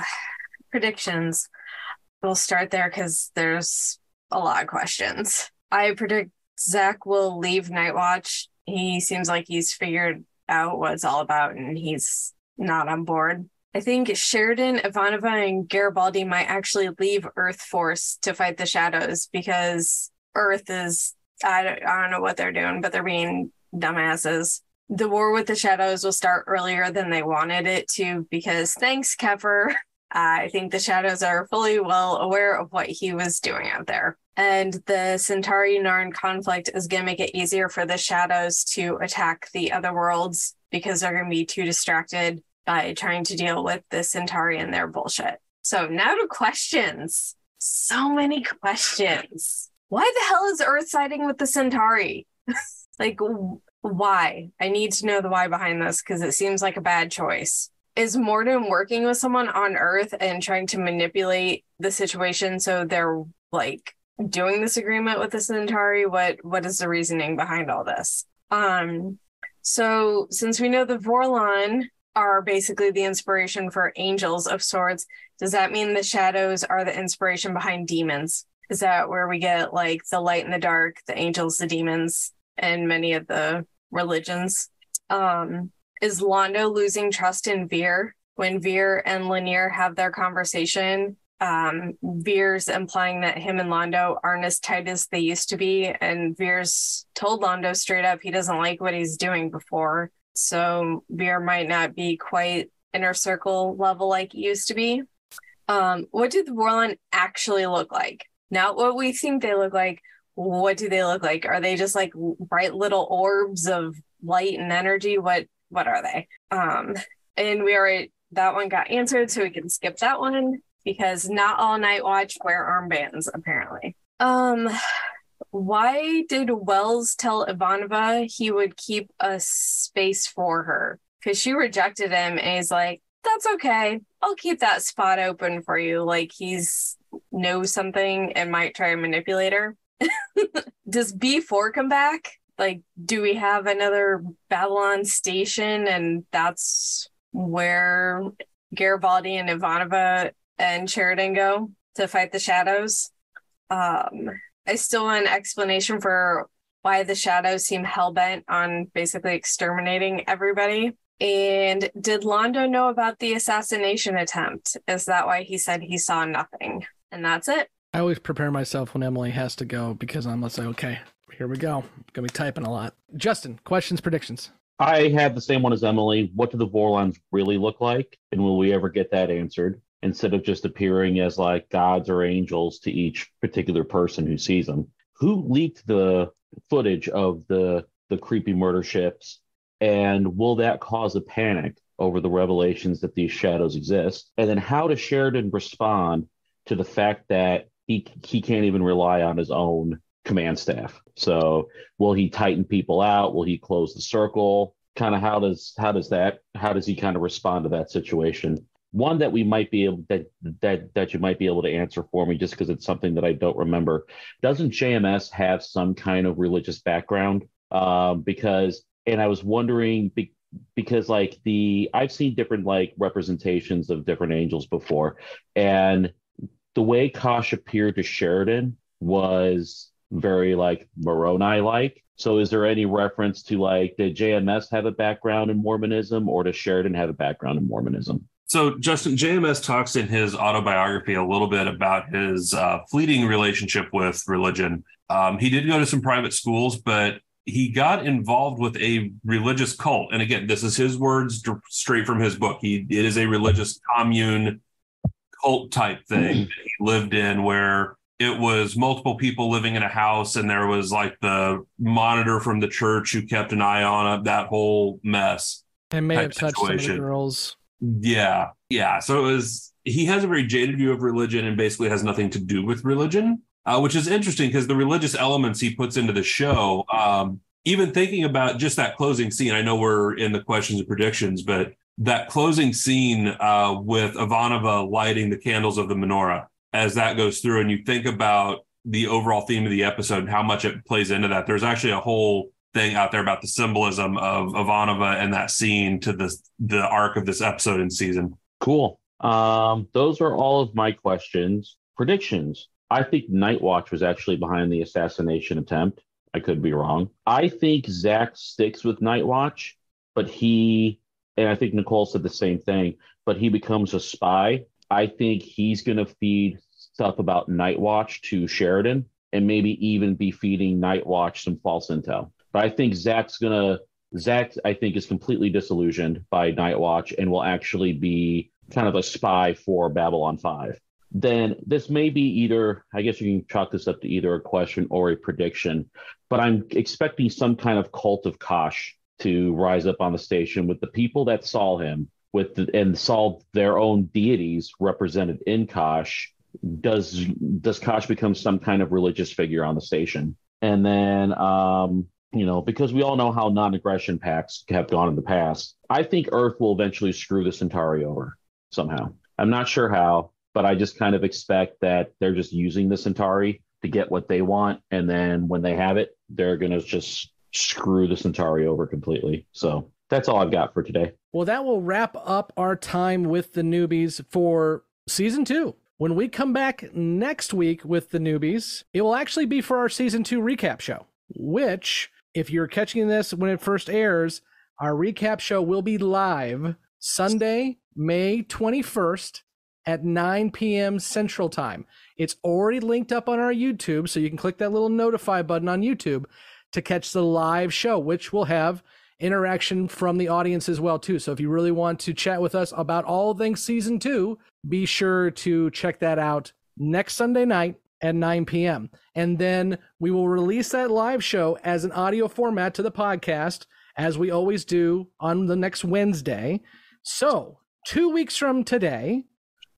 predictions. We'll start there because there's a lot of questions. I predict Zach will leave Nightwatch. He seems like he's figured out what it's all about and he's not on board. I think Sheridan, Ivanova, and Garibaldi might actually leave Earth Force to fight the Shadows because Earth is, I don't, I don't know what they're doing, but they're being dumbasses. The war with the Shadows will start earlier than they wanted it to because thanks, Keffer. I think the Shadows are fully well aware of what he was doing out there. And the Centauri-Narn conflict is going to make it easier for the Shadows to attack the other worlds because they're going to be too distracted by trying to deal with the Centauri and their bullshit. So now to questions. So many questions. Why the hell is Earth siding with the Centauri? Like, why? I need to know the why behind this because it seems like a bad choice. Is Morden working with someone on Earth and trying to manipulate the situation so they're, like, doing this agreement with the Centauri? What, what is the reasoning behind all this? Um, so since we know the Vorlon are basically the inspiration for angels of sorts, does that mean the Shadows are the inspiration behind demons? Is that where we get, like, the light and the dark, the angels, the demons, and many of the religions? Um... Is Londo losing trust in Vir? When Vir and Lanier have their conversation, um, Vir's implying that him and Londo aren't as tight as they used to be, and Vir's told Londo straight up he doesn't like what he's doing before, so Vir might not be quite inner circle level like it used to be. Um, what do the Vorlon actually look like? Not what we think they look like. What do they look like? Are they just like bright little orbs of light and energy? What What are they? Um, and we already, that one got answered, so we can skip that one because not all Nightwatch wear armbands, apparently. Um, why did Wells tell Ivanova he would keep a space for her? Because she rejected him, and he's like, that's okay. I'll keep that spot open for you. Like, he's knows something and might try to manipulate her. Does B four come back? Like, do we have another Babylon station and that's where Garibaldi and Ivanova and Sheridan go to fight the Shadows? Um, I still want an explanation for why the Shadows seem hellbent on basically exterminating everybody. And did Londo know about the assassination attempt? Is that why he said he saw nothing? And that's it. I always prepare myself when Emily has to go because I'm like, okay, here we go. Gonna be typing a lot. Justin, questions, predictions? I have the same one as Emily. What do the Vorlons really look like? And will we ever get that answered? Instead of just appearing as like gods or angels to each particular person who sees them. Who leaked the footage of the, the creepy murder ships? And will that cause a panic over the revelations that these shadows exist? And then how does Sheridan respond to the fact that he he can't even rely on his own command staff? So will he tighten people out? Will he close the circle? Kind of how does how does that how does he kind of respond to that situation? One that we might be able that that that you might be able to answer for me, just because it's something that I don't remember. Doesn't J M S have some kind of religious background? Um, because and I was wondering be, because like the I've seen different like representations of different angels before, and the way Kosh appeared to Sheridan was very like Moroni like. So is there any reference to like did J M S have a background in Mormonism, or does Sheridan have a background in Mormonism? So, Justin, J M S talks in his autobiography a little bit about his uh, fleeting relationship with religion. Um, he did go to some private schools, but he got involved with a religious cult. And again, this is his words d- straight from his book. He, it is a religious commune cult type thing mm-hmm. that he lived in, where it was multiple people living in a house, and there was like the monitor from the church who kept an eye on it, that whole mess. And may have touched some of the girls. Yeah. Yeah. So it was, he has a very jaded view of religion and basically has nothing to do with religion, uh, which is interesting because the religious elements he puts into the show, um, even thinking about just that closing scene, I know we're in the questions and predictions, but that closing scene uh, with Ivanova lighting the candles of the menorah as that goes through. And you think about the overall theme of the episode and how much it plays into that. There's actually a whole thing out there about the symbolism of Ivanova and that scene to the the arc of this episode and season. Cool. Um, those are all of my questions. Predictions. I think Nightwatch was actually behind the assassination attempt. I could be wrong. I think Zach sticks with Nightwatch, but he, and I think Nicole said the same thing, but he becomes a spy. I think he's going to feed stuff about Nightwatch to Sheridan and maybe even be feeding Nightwatch some false intel. But I think Zach's gonna Zach, I think, is completely disillusioned by Nightwatch and will actually be kind of a spy for Babylon five. Then this may be either, I guess you can chalk this up to either a question or a prediction, but I'm expecting some kind of cult of Kosh to rise up on the station with the people that saw him with the, and saw their own deities represented in Kosh. Does does Kosh become some kind of religious figure on the station? And then um you know, because we all know how non-aggression pacts have gone in the past. I think Earth will eventually screw the Centauri over somehow. I'm not sure how, but I just kind of expect that they're just using the Centauri to get what they want. And then when they have it, they're going to just screw the Centauri over completely. So that's all I've got for today. Well, that will wrap up our time with the newbies for season two. When we come back next week with the newbies, it will actually be for our season two recap show, which... if you're catching this when it first airs, our recap show will be live Sunday, May twenty-first at nine p.m. Central Time. It's already linked up on our YouTube, so you can click that little notify button on YouTube to catch the live show, which will have interaction from the audience as well, too. So if you really want to chat with us about all things season two, be sure to check that out next Sunday night at nine p.m. And then we will release that live show as an audio format to the podcast, as we always do on the next Wednesday. So two weeks from today,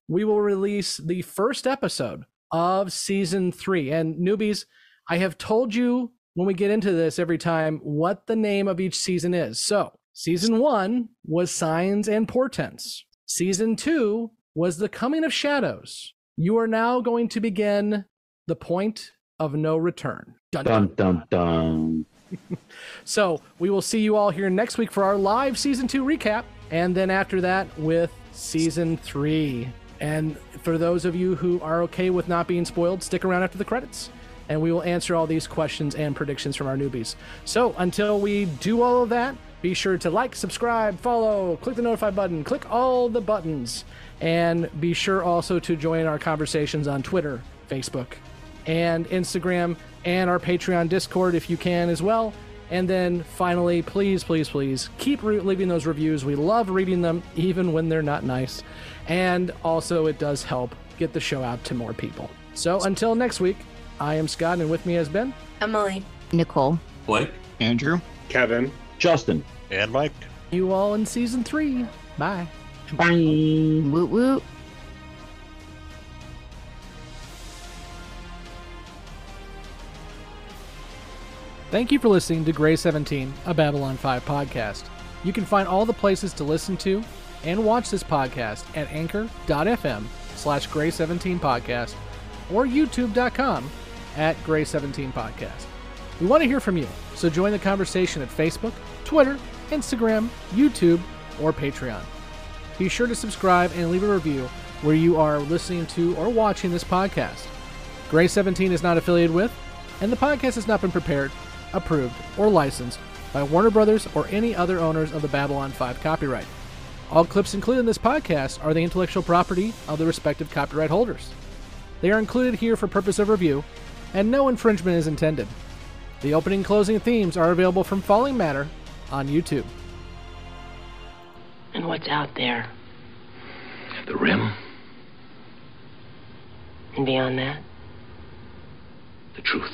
we will release the first episode of season three. And newbies, I have told you when we get into this every time what the name of each season is. So season one was Signs and Portents. Season two was The Coming of Shadows. You are now going to begin The Point of No Return. Dun, dun, dun, dun. So we will see you all here next week for our live season two recap. And then after that with season three. And for those of you who are okay with not being spoiled, stick around after the credits and we will answer all these questions and predictions from our newbies. So until we do all of that, be sure to like, subscribe, follow, click the notify button, click all the buttons, and be sure also to join our conversations on Twitter, Facebook, and Instagram, and our Patreon Discord if you can as well. And then finally, please, please, please keep re- leaving those reviews. We love reading them, even when they're not nice. And also, it does help get the show out to more people. So until next week, I am Scott, and with me has been... Emily. Nicole. Blake. Andrew. Kevin. Justin. And Mike. You all in season three. Bye. Bye. Woot woot. Thank you for listening to Gray seventeen, a Babylon five podcast. You can find all the places to listen to and watch this podcast at anchor.fm slash gray seventeen podcast or youtube dot com at gray seventeen podcast. We want to hear from you, so join the conversation at Facebook, Twitter, Instagram, YouTube, or Patreon. Be sure to subscribe and leave a review where you are listening to or watching this podcast. Gray seventeen is not affiliated with, and the podcast has not been prepared, approved, or licensed by Warner Brothers or any other owners of the Babylon five copyright. All clips included in this podcast are the intellectual property of the respective copyright holders. They are included here for purpose of review, and no infringement is intended. The opening and closing themes are available from Falling Matter on YouTube. And what's out there? The Rim. And beyond that? The truth.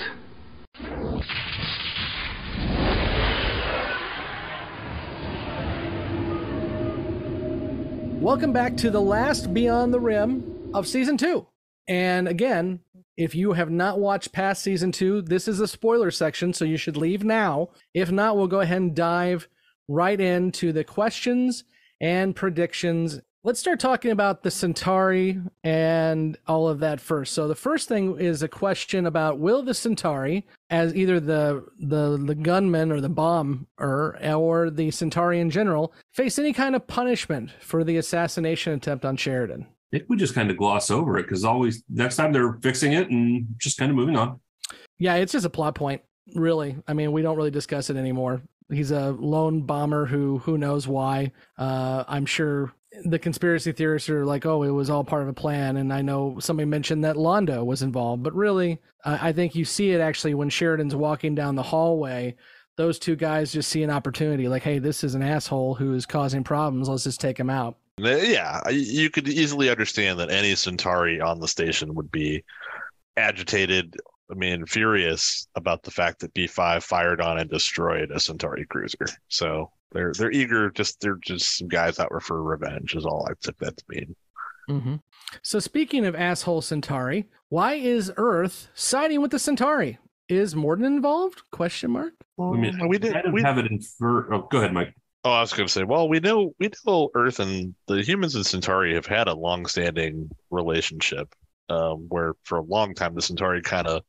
Welcome back to the last Beyond the Rim of Season two. And again, if you have not watched past Season two, this is a spoiler section, so you should leave now. If not, we'll go ahead and dive right into the questions and predictions. Let's start talking about the Centauri and all of that first. So the first thing is a question about, will the Centauri, as either the the, the gunman or the bomber or the Centauri in general, face any kind of punishment for the assassination attempt on Sheridan? I think we just kind of gloss over it because always next time they're fixing it and just kind of moving on. Yeah, it's just a plot point, really. I mean, we don't really discuss it anymore. He's a lone bomber who who knows why. Uh, I'm sure the conspiracy theorists are like, oh, it was all part of a plan. And I know somebody mentioned that Londo was involved, but really, uh, I think you see it actually when Sheridan's walking down the hallway. Those two guys just see an opportunity, like, hey, this is an asshole who is causing problems. Let's just take him out. Yeah, you could easily understand that any Centauri on the station would be agitated, I mean, furious about the fact that B five fired on and destroyed a Centauri cruiser. So they're they're eager. Just they're just some guys out for revenge is all I took that to mean. Mm-hmm. So speaking of asshole Centauri, why is Earth siding with the Centauri? Is Morden involved? Question mark. Well, I mean, we didn't we... have it infer. Oh, go ahead, Mike. Oh, I was going to say, well, we know we know Earth and the humans and Centauri have had a long-standing relationship. Um, where for a long time the Centauri kind of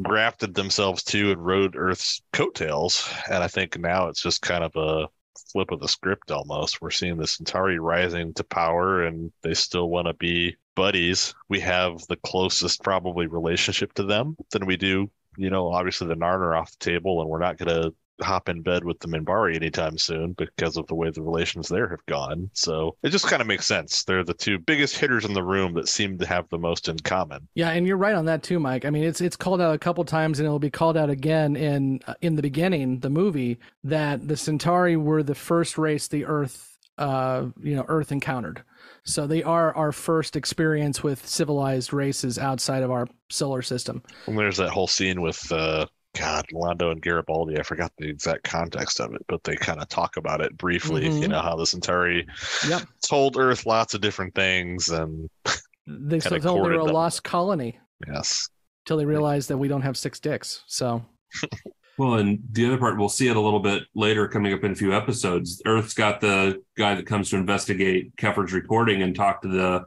grafted themselves to and rode Earth's coattails, and I think now it's just kind of a flip of the script almost. We're seeing the Centauri rising to power, and they still want to be buddies. We have the closest probably relationship to them than we do. You know, obviously the Narn are off the table, and we're not going to hop in bed with the Minbari anytime soon because of the way the relations there have gone. So it just kind of makes sense. They're the two biggest hitters in the room that seem to have the most in common. Yeah, and you're right on that too, Mike. I mean, it's it's called out a couple times, and it'll be called out again in in the beginning, the movie, that the Centauri were the first race the Earth, uh, you know, Earth encountered. So they are our first experience with civilized races outside of our solar system. And there's that whole scene with uh God, Londo and Garibaldi, I forgot the exact context of it, but they kind of talk about it briefly, mm-hmm. You know, how the Centauri yep. told Earth lots of different things, and they still told they're a them. lost colony. Yes. Till they realized that we don't have six dicks, so. Well, and the other part, we'll see it a little bit later coming up in a few episodes. Earth's got the guy that comes to investigate Keffer's recording and talk to the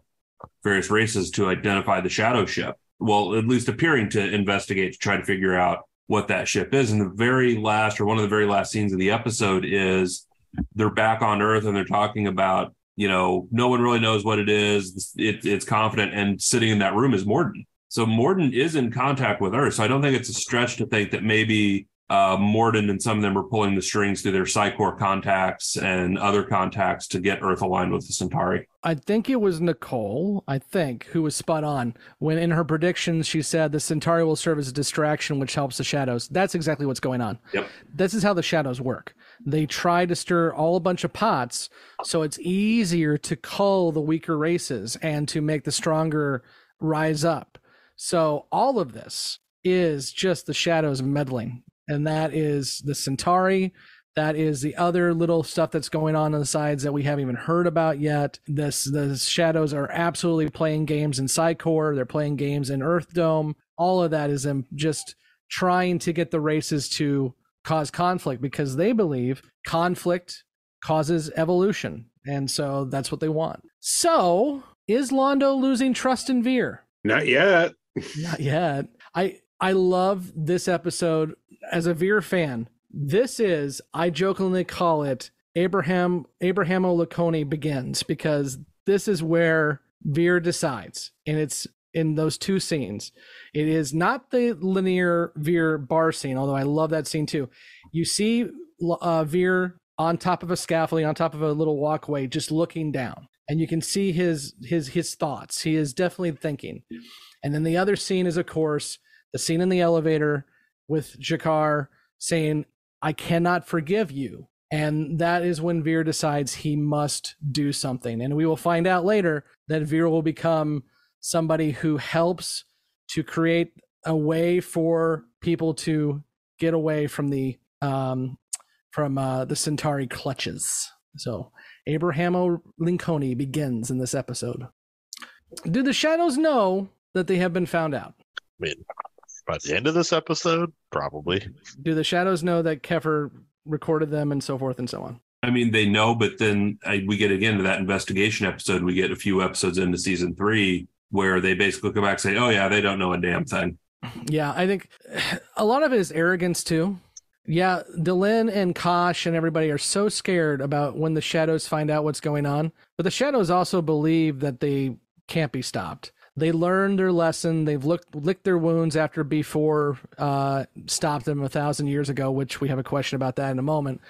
various races to identify the Shadow ship. Well, at least appearing to investigate to try to figure out what that ship is. And the very last, or one of the very last scenes of the episode is they're back on Earth and they're talking about, you know, no one really knows what it is. It, it's confident. And sitting in that room is Morden. So Morden is in contact with Earth. So I don't think it's a stretch to think that maybe uh, Morden and some of them are pulling the strings through their Psycor contacts and other contacts to get Earth aligned with the Centauri. I think it was Nicole, I think, who was spot on when in her predictions she said the Centauri will serve as a distraction which helps the Shadows. That's exactly what's going on. Yep. This is how the Shadows work. They try to stir all a bunch of pots so it's easier to cull the weaker races and to make the stronger rise up. So all of this is just the Shadows meddling, and that is the Centauri That is the other little stuff that's going on on the sides that we haven't even heard about yet. This, the Shadows are absolutely playing games in Psycore. They're playing games in Earth Dome. All of that is them just trying to get the races to cause conflict because they believe conflict causes evolution. And so that's what they want. So is Londo losing trust in Vir? Not yet. Not yet. I, I love this episode as a Vir fan. This is, I jokingly call it Abraham, Abraham O'Laconi begins, because this is where Vir decides. And it's in those two scenes. It is not the linear Vir bar scene, although I love that scene too. You see uh, Vir on top of a scaffolding, on top of a little walkway, just looking down. And you can see his, his, his thoughts. He is definitely thinking. And then the other scene is, of course, the scene in the elevator with Jakar saying, I cannot forgive you. And that is when Vir decides he must do something. And we will find out later that Vir will become somebody who helps to create a way for people to get away from the um, from uh, the Centauri clutches. So Abraham O'Linconi begins in this episode. Do the Shadows know that they have been found out? I mean, by the end of this episode, probably. Do the Shadows know that Keffer recorded them and so forth and so on? I mean, they know, but then I, we get again to that investigation episode. We get a few episodes into season three where they basically go back and say, oh, yeah, they don't know a damn thing. Yeah, I think a lot of it is arrogance, too. Yeah, Delenn and Kosh and everybody are so scared about when the Shadows find out what's going on. But the Shadows also believe that they can't be stopped. They learned their lesson. They've looked, licked their wounds after B four uh, stopped them a thousand years ago, which we have a question about that in a moment.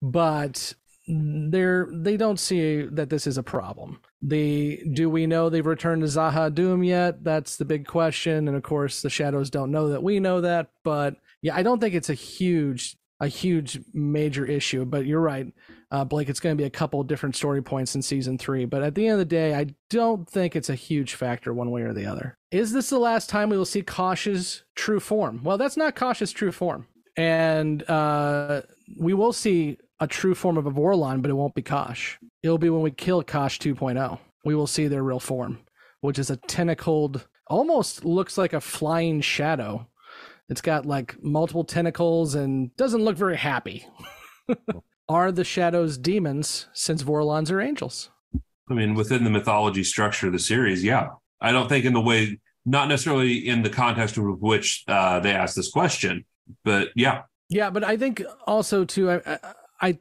But they're, they don't see that this is a problem. The, do we know they've returned to Zaha Doom yet? That's the big question. And of course, the Shadows don't know that we know that. But yeah, I don't think it's a huge, a huge major issue. But you're right, uh, Blake, it's going to be a couple different story points in season three. But at the end of the day, I don't think it's a huge factor one way or the other. Is this the last time we will see Kosh's true form? Well, that's not Kosh's true form. And uh, we will see a true form of a Vorlon, but it won't be Kosh. It'll be when we kill Kosh two point oh. We will see their real form, which is a tentacled, almost looks like a flying shadow. It's got like multiple tentacles and doesn't look very happy. Are the Shadows demons since Vorlons are angels? I mean, within the mythology structure of the series, yeah. I don't think in the way, not necessarily in the context of which uh, they asked this question, but yeah. Yeah, but I think also too, I, I,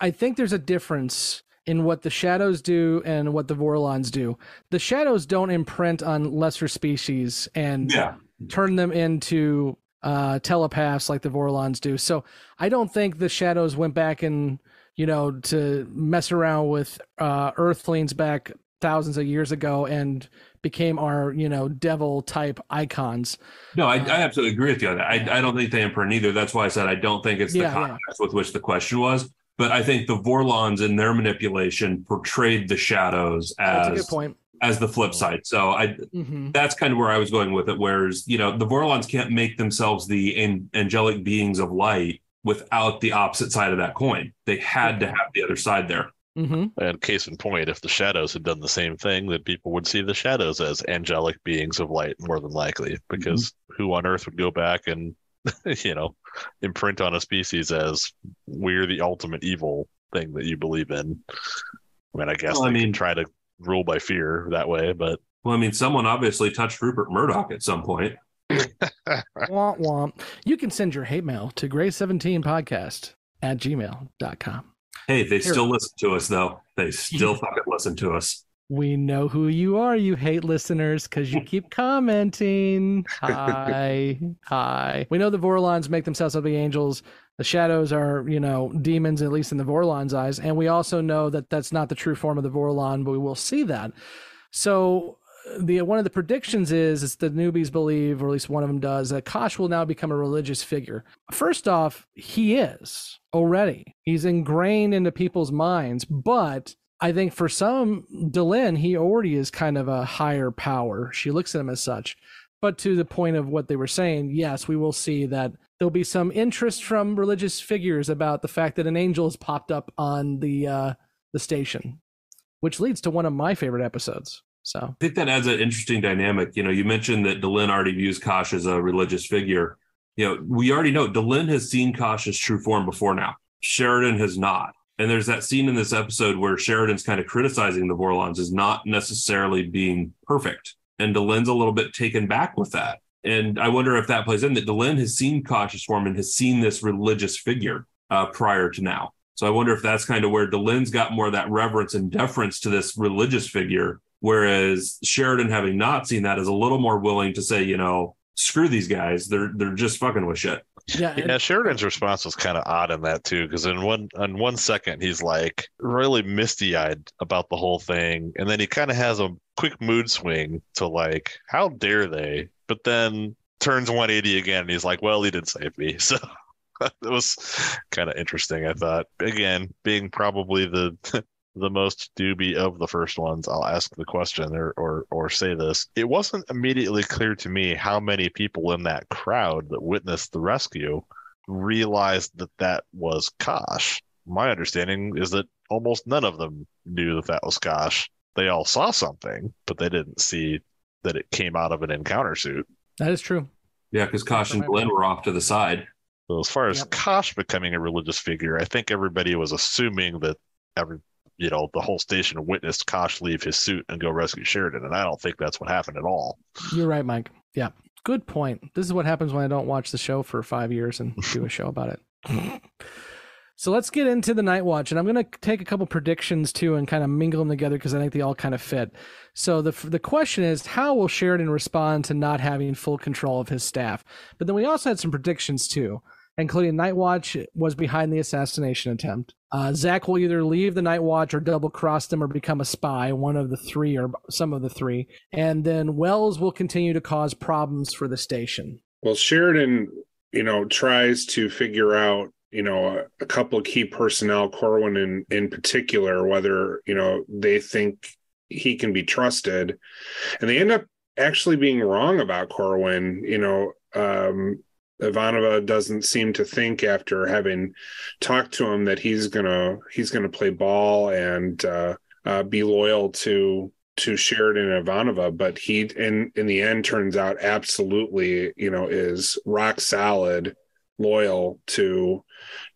I think there's a difference in what the Shadows do and what the Vorlons do. The Shadows don't imprint on lesser species and... yeah. turn them into uh, telepaths like the Vorlons do. So I don't think the Shadows went back and, you know, to mess around with uh, Earthlings back thousands of years ago and became our, you know, devil type icons. No, I, uh, I absolutely agree with you on that. I, I don't think they imprint either. That's why I said I don't think it's the yeah, context yeah. with which the question was. But I think the Vorlons in their manipulation portrayed the Shadows as... that's a good point. As the flip side. So I mm-hmm. that's kind of where I was going with it, whereas, you know, the Vorlons can't make themselves the an- angelic beings of light without the opposite side of that coin. They had to have the other side there. Mm-hmm. And case in point, if the Shadows had done the same thing, then people would see the Shadows as angelic beings of light, more than likely, because mm-hmm. who on earth would go back and, you know, imprint on a species as we're the ultimate evil thing that you believe in? I mean, I guess well, I mean try to rule by fear that way, but well, I mean, someone obviously touched Rupert Murdoch at some point. Womp womp. You can send your hate mail to gray seventeen podcast at gmail dot com. Hey, they Here. still listen to us, though. They still fucking listen to us. We know who you are, you hate listeners, because you keep commenting. Hi. Hi. We know the Vorlons make themselves up the angels. The Shadows are, you know, demons, at least in the Vorlon's eyes. And we also know that that's not the true form of the Vorlon, but we will see that. So the one of the predictions is, is the newbies believe, or at least one of them does, that Kosh will now become a religious figure. First off, he is already. He's ingrained into people's minds, but... I think for some, Delenn, he already is kind of a higher power. She looks at him as such. But to the point of what they were saying, yes, we will see that there'll be some interest from religious figures about the fact that an angel has popped up on the uh, the station, which leads to one of my favorite episodes. So I think that adds an interesting dynamic. You know, you mentioned that Delenn already views Kosh as a religious figure. You know, we already know Delenn has seen Kosh's true form before now. Sheridan has not. And there's that scene in this episode where Sheridan's kind of criticizing the Vorlons as not necessarily being perfect. And Delenn's a little bit taken back with that. And I wonder if that plays in, that Delenn has seen Kosh's form and has seen this religious figure uh, prior to now. So I wonder if that's kind of where Delenn's got more of that reverence and deference to this religious figure, whereas Sheridan, having not seen that, is a little more willing to say, you know, screw these guys. They're they're just fucking with shit. Yeah, yeah, Sheridan's response was kind of odd in that, too, because in one in one second, he's like really misty-eyed about the whole thing. And then he kind of has a quick mood swing to like, how dare they? But then turns one eighty again. And he's like, well, he did save me. So it was kind of interesting, I thought. Again, being probably the the most doobie of the first ones, I'll ask the question or, or or say this. It wasn't immediately clear to me how many people in that crowd that witnessed the rescue realized that that was Kosh. My understanding is that almost none of them knew that that was Kosh. They all saw something, but they didn't see that it came out of an encounter suit. That is true. Yeah, because Kosh and Delenn were off to the side. So as far as yep. Kosh becoming a religious figure, I think everybody was assuming that every, you know, the whole station witnessed Kosh leave his suit and go rescue Sheridan, and I don't think that's what happened at all. You're right, Mike. Yeah, good point. This is what happens when I don't watch the show for five years and do a show about it. So let's get into the Night Watch, and I'm going to take a couple predictions too and kind of mingle them together because I think they all kind of fit. So the the question is, how will Sheridan respond to not having full control of his staff? But then we also had some predictions too, including Night Watch was behind the assassination attempt. Uh, Zach will either leave the Night Watch or double cross them or become a spy, one of the three or some of the three. And then Wells will continue to cause problems for the station. Well, Sheridan, you know, tries to figure out, you know, a, a couple of key personnel, Corwin in, in particular, whether, you know, they think he can be trusted. And they end up actually being wrong about Corwin, you know, um, Ivanova doesn't seem to think, after having talked to him, that he's gonna he's gonna play ball and uh, uh, be loyal to to Sheridan and Ivanova. But he, in in the end, turns out absolutely, you know, is rock solid loyal to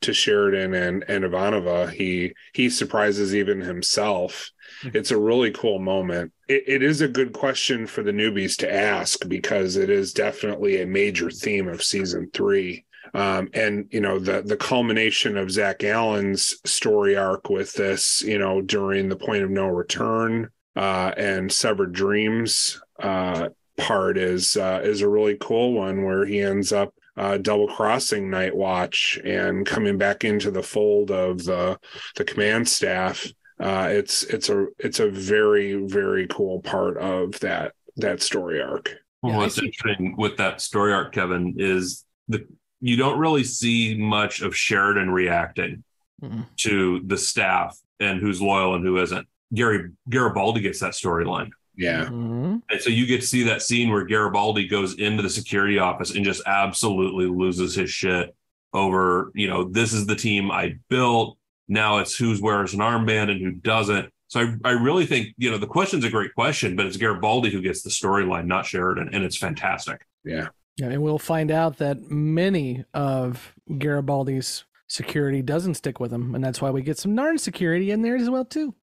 to Sheridan and and Ivanova. He he surprises even himself. It's a really cool moment. It, it is a good question for the newbies to ask, because it is definitely a major theme of season three. Um, and, you know, the, the culmination of Zach Allen's story arc with this, you know, during the Point of No Return uh, and Severed Dreams uh, part is, uh, is a really cool one, where he ends up Uh, double-crossing Night Watch and coming back into the fold of the the command staff. Uh, it's it's a it's a very, very cool part of that that story arc. Well, yeah, what's interesting with that story arc, Kevin, is the you don't really see much of Sheridan reacting mm-hmm. to the staff and who's loyal and who isn't. Gary Garibaldi gets that storyline. Yeah. Mm-hmm. And so you get to see that scene where Garibaldi goes into the security office and just absolutely loses his shit over, you know, this is the team I built. Now it's who's wears an armband and who doesn't. So I, I really think, you know, the question's a great question, but it's Garibaldi who gets the storyline, not Sheridan. And it's fantastic. Yeah. Yeah. And we'll find out that many of Garibaldi's security doesn't stick with him. And that's why we get some Narn security in there as well, too.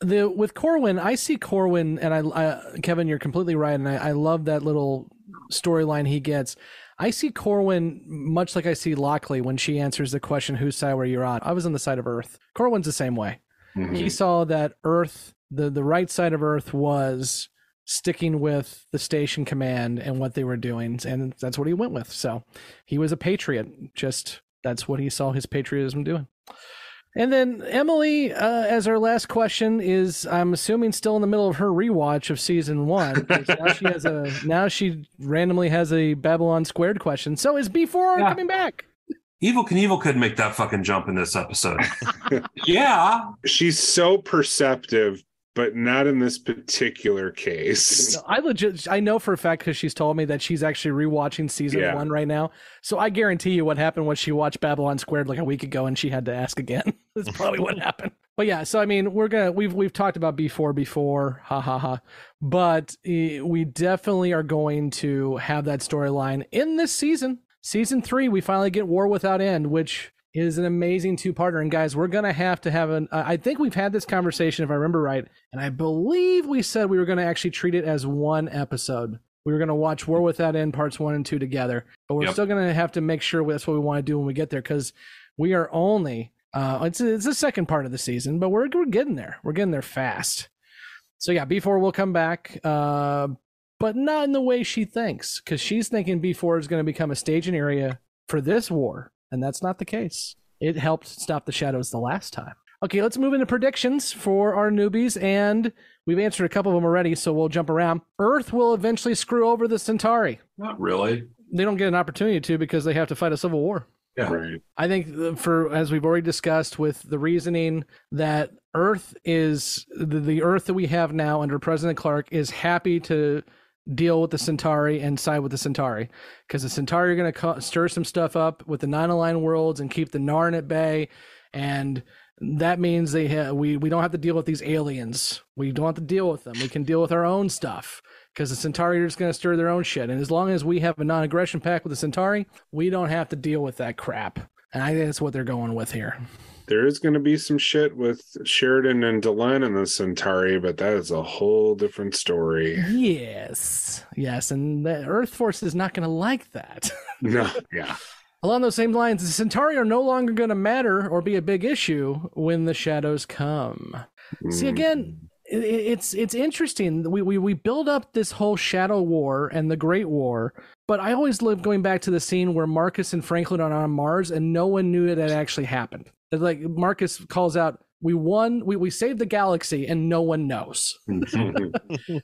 The with Corwin, I see Corwin, and I, I Kevin, you're completely right, and I, I love that little storyline he gets. I see Corwin much like I see Lockley when she answers the question, whose side were you on? I was on the side of Earth. Corwin's the same way. Mm-hmm. He saw that Earth, the, the right side of Earth was sticking with the station command and what they were doing, and that's what he went with. So he was a patriot. Just that's what he saw his patriotism doing. And then Emily, uh, as our last question, is, I'm assuming, still in the middle of her rewatch of season one. Now she has a now she randomly has a Babylon Squared question. So is B four yeah. coming back? Evil Knievel could make that fucking jump in this episode. Yeah. She's so perceptive but not in this particular case. I legit, I know for a fact, because she's told me that she's actually rewatching season yeah. one right now. So I guarantee you what happened was she watched Babylon Squared like a week ago and she had to ask again. That's probably what happened. But yeah, so I mean, we're gonna we've we've talked about B four before, ha ha ha. But we definitely are going to have that storyline in this season. Season three, we finally get War Without End, which is an amazing two-parter. And guys, we're going to have to have an... Uh, I think we've had this conversation, if I remember right, and I believe we said we were going to actually treat it as one episode. We were going to watch War Without End parts one and two together, but we're yep. still going to have to make sure that's what we want to do when we get there, because we are only... Uh, it's, it's the second part of the season, but we're, we're getting there. We're getting there fast. So yeah, B four will come back, uh, but not in the way she thinks, because she's thinking B four is going to become a staging area for this war. And that's not the case. It helped stop the Shadows the last time. Okay, let's move into predictions for our newbies. And we've answered a couple of them already, so we'll jump around. Earth will eventually screw over the Centauri. Not really. They don't get an opportunity to, because they have to fight a civil war. Yeah. Right. I think, for as we've already discussed, with the reasoning that Earth is, the, the Earth that we have now under President Clark is happy to deal with the Centauri and side with the Centauri, because the Centauri are going to co- stir some stuff up with the non-aligned worlds and keep the Narn at bay, and that means they ha- we we don't have to deal with these aliens. We don't have to deal with them. We can deal with our own stuff, because the Centauri are just going to stir their own shit, and as long as we have a non-aggression pact with the Centauri, we don't have to deal with that crap. And I think that's what they're going with here. There is going to be some shit with Sheridan and Delenn and the Centauri, but that is a whole different story. Yes. Yes, and the Earth Force is not going to like that. No, yeah. Along those same lines, the Centauri are no longer going to matter or be a big issue when the Shadows come. Mm. See, again, it, it's it's interesting. We, we, we build up this whole Shadow War and the Great War, but I always love going back to the scene where Marcus and Franklin are on Mars and no one knew that it actually happened. Like Marcus calls out, we won, we, we saved the galaxy, and no one knows.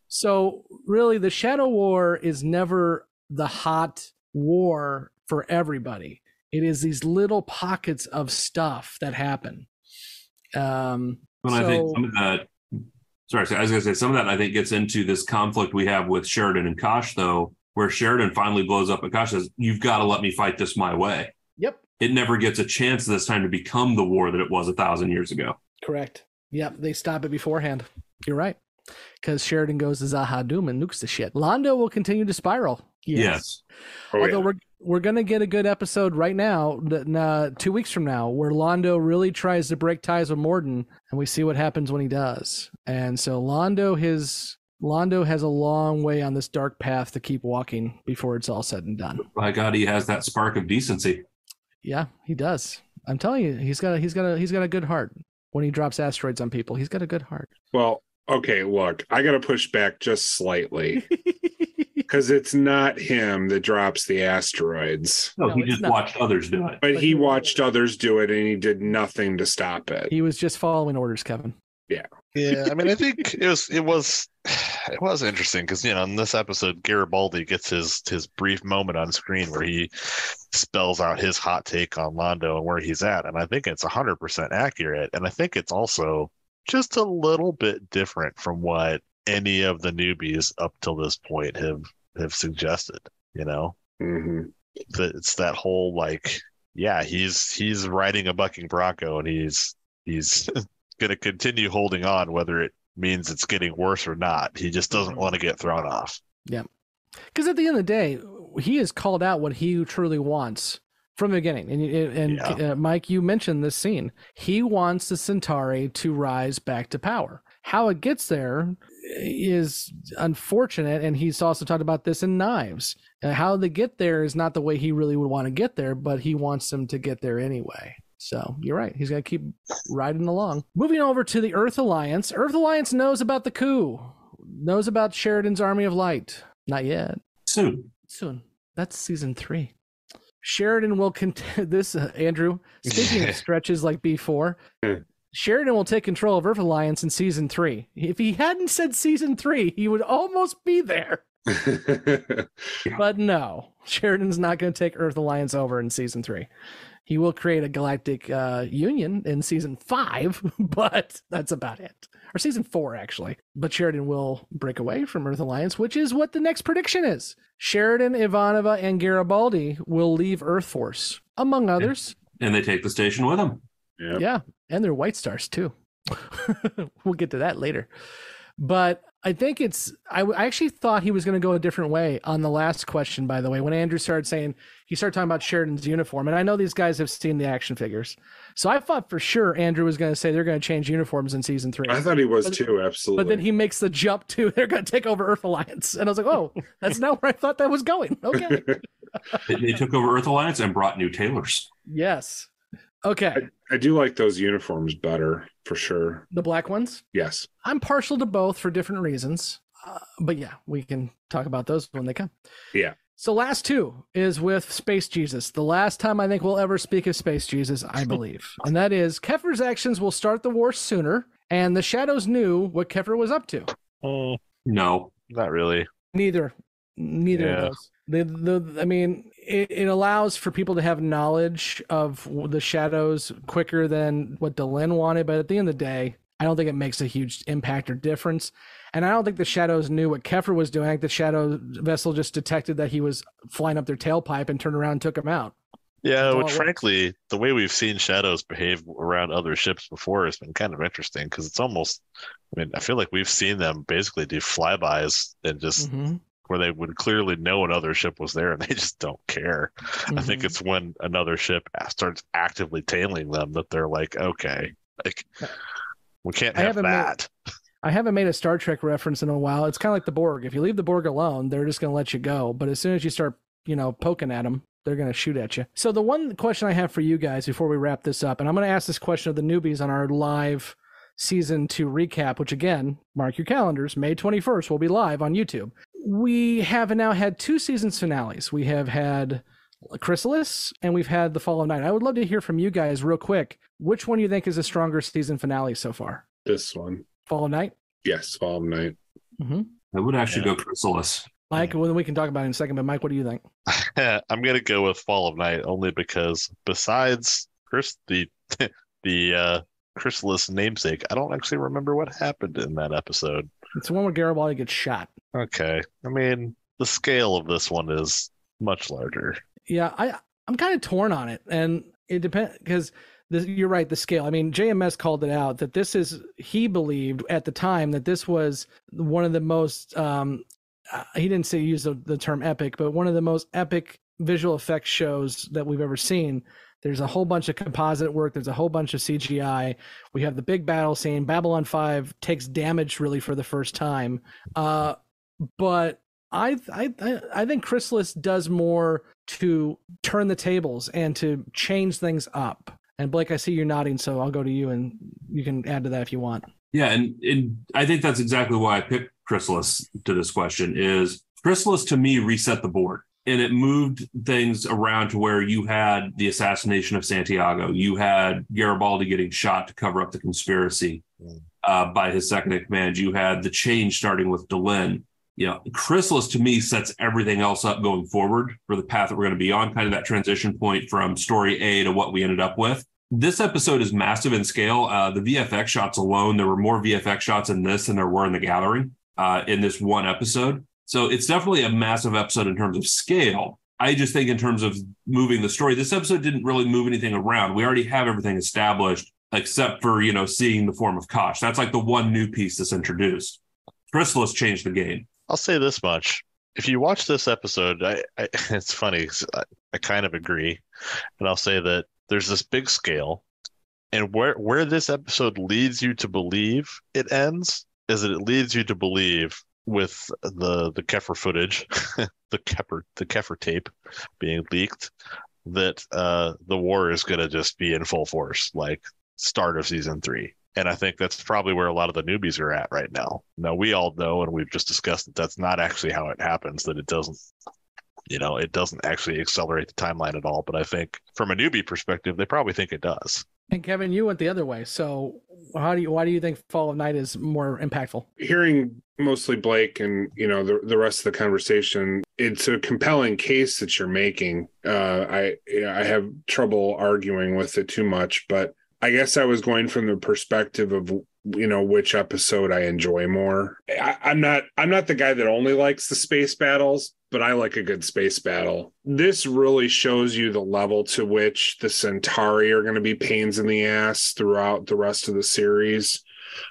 So really, the Shadow War is never the hot war for everybody. It is these little pockets of stuff that happen. Um, well, so, I think some of that, sorry, I was going to say, some of that I think gets into this conflict we have with Sheridan and Kosh, though, where Sheridan finally blows up and Kosh says, you've got to let me fight this my way. Yep. It never gets a chance this time to become the war that it was a thousand years ago. Correct. Yep, they stop it beforehand. You're right. Because Sheridan goes to Zaha Doom and nukes the shit. Londo will continue to spiral. Yes. yes. Oh, Although yeah. we're we're going to get a good episode right now, uh, two weeks from now, where Londo really tries to break ties with Morden, and we see what happens when he does. And so Londo, his... Londo has a long way on this dark path to keep walking before it's all said and done. By God, he has that spark of decency. Yeah, he does. I'm telling you, he's got a, he's got a, he's got a good heart. When he drops asteroids on people, he's got a good heart. Well, okay, look, I got to push back just slightly, because it's not him that drops the asteroids. No, no he just not. watched others do it. But, but he watched others do it, and he did nothing to stop it. He was just following orders, Kevin. Yeah. Yeah, I mean, I think it was it was it was interesting because, you know, in this episode, Garibaldi gets his his brief moment on screen where he spells out his hot take on Londo and where he's at, and I think it's one hundred percent accurate, and I think it's also just a little bit different from what any of the newbies up till this point have have suggested. You know, mm-hmm. it's that whole like, yeah, he's he's riding a bucking bronco and he's he's. going to continue holding on, whether it means it's getting worse or not. He just doesn't want to get thrown off. Yeah. Because at the end of the day, he has called out what he truly wants from the beginning. And, and yeah. uh, Mike, you mentioned this scene. He wants the Centauri to rise back to power. How it gets there is unfortunate, and he's also talked about this in Knives. Uh, how they get there is not the way he really would want to get there, but he wants them to get there anyway. So you're right. He's going to keep riding along. Moving over to the Earth Alliance. Earth Alliance knows about the coup, knows about Sheridan's Army of Light. Not yet. Soon. Soon. That's season three. Sheridan will contend this, uh, Andrew, speaking of stretches like B four, Sheridan will take control of Earth Alliance in season three. If he hadn't said season three, he would almost be there. But no, Sheridan's not going to take Earth Alliance over in season three. He will create a galactic uh, union in season five, but that's about it. Or season four, actually. But Sheridan will break away from Earth Alliance, which is what the next prediction is. Sheridan, Ivanova, and Garibaldi will leave Earth Force, among others. And, and they take the station with them. Yep. Yeah. And they're White Stars, too. We'll get to that later. But I think it's, I, I actually thought he was going to go a different way on the last question, by the way, when Andrew started saying, he started talking about Sheridan's uniform. And I know these guys have seen the action figures. So I thought for sure Andrew was going to say they're going to change uniforms in season three. I thought he was but, too, absolutely. But then he makes the jump to they're going to take over Earth Alliance. And I was like, oh, that's not where I thought that was going. Okay. They took over Earth Alliance and brought new tailors. Yes. Okay. I, I do like those uniforms better, for sure. The black ones? Yes. I'm partial to both for different reasons. Uh, but yeah, we can talk about those when they come. Yeah. So last two is with Space Jesus. The last time I think we'll ever speak of Space Jesus, I believe. And that is Keffer's actions will start the war sooner, and the Shadows knew what Keffer was up to. Oh, no. Not really. Neither. Neither yeah. of those. The, the, I mean, it, it allows for people to have knowledge of the Shadows quicker than what Delenn wanted. But at the end of the day, I don't think it makes a huge impact or difference. And I don't think the Shadows knew what Keffer was doing. I think the Shadow vessel just detected that he was flying up their tailpipe and turned around and took him out. Yeah, which frankly, the way we've seen Shadows behave around other ships before has been kind of interesting because it's almost, I mean, I feel like we've seen them basically do flybys and just... Mm-hmm. where they would clearly know another ship was there and they just don't care. Mm-hmm. I think it's when another ship starts actively tailing them that they're like, okay, like we can't have I that. Made, I haven't made a Star Trek reference in a while. It's kind of like the Borg. If you leave the Borg alone, they're just going to let you go. But as soon as you start, you know, poking at them, they're going to shoot at you. So the one question I have for you guys before we wrap this up, and I'm going to ask this question of the newbies on our live season two recap, which again, mark your calendars, May twenty-first will be live on YouTube. We have now had two seasons finales. We have had Chrysalis and we've had The Fall of Night. I would love to hear from you guys real quick. Which one do you think is a stronger season finale so far? This one. Fall of Night? Yes, Fall of Night. Mm-hmm. I would actually yeah. go Chrysalis. Mike, well, we can talk about it in a second, but Mike, what do you think? I'm going to go with Fall of Night only because besides Chris, the, the uh, Chrysalis namesake, I don't actually remember what happened in that episode. It's the one where Garibaldi gets shot. Okay. I mean, the scale of this one is much larger. Yeah, I, I'm kind of torn on it. And it depends, because you're right, the scale. I mean, J M S called it out that this is, he believed at the time that this was one of the most, um, he didn't say use the, the term epic, but one of the most epic visual effects shows that we've ever seen. There's a whole bunch of composite work. There's a whole bunch of C G I. We have the big battle scene. Babylon five takes damage really for the first time. Uh, but I, I, I think Chrysalis does more to turn the tables and to change things up. And Blake, I see you're nodding, so I'll go to you and you can add to that if you want. Yeah, and, and I think that's exactly why I picked Chrysalis to this question is Chrysalis to me reset the board. And it moved things around to where you had the assassination of Santiago. You had Garibaldi getting shot to cover up the conspiracy uh, by his second in command. You had the change starting with Delenn. You know, Chrysalis to me sets everything else up going forward for the path that we're going to be on, kind of that transition point from story A to what we ended up with. This episode is massive in scale. Uh, the V F X shots alone, there were more V F X shots in this than there were in The Gathering uh, in this one episode. So it's definitely a massive episode in terms of scale. I just think in terms of moving the story, this episode didn't really move anything around. We already have everything established, except for, you know, seeing the form of Kosh. That's like the one new piece that's introduced. Chrysalis changed the game. I'll say this much. If you watch this episode, I, I, it's funny. I, I kind of agree. And I'll say that there's this big scale. And where, where this episode leads you to believe it ends is that it leads you to believe with the the Keffer footage, the Keffer the Keffer tape being leaked, that uh, the war is going to just be in full force, like start of season three. And I think that's probably where a lot of the newbies are at right now. Now, we all know, and we've just discussed that that's not actually how it happens, that it doesn't, you know, it doesn't actually accelerate the timeline at all. But I think from a newbie perspective, they probably think it does. And Kevin, you went the other way. So how do you, why do you think Fall of Night is more impactful? Hearing mostly Blake and, you know, the, the rest of the conversation, it's a compelling case that you're making. Uh, I I have trouble arguing with it too much, but I guess I was going from the perspective of, you know, which episode I enjoy more. I, I'm not I'm not the guy that only likes the space battles, but I like a good space battle. This really shows you the level to which the Centauri are going to be pains in the ass throughout the rest of the series.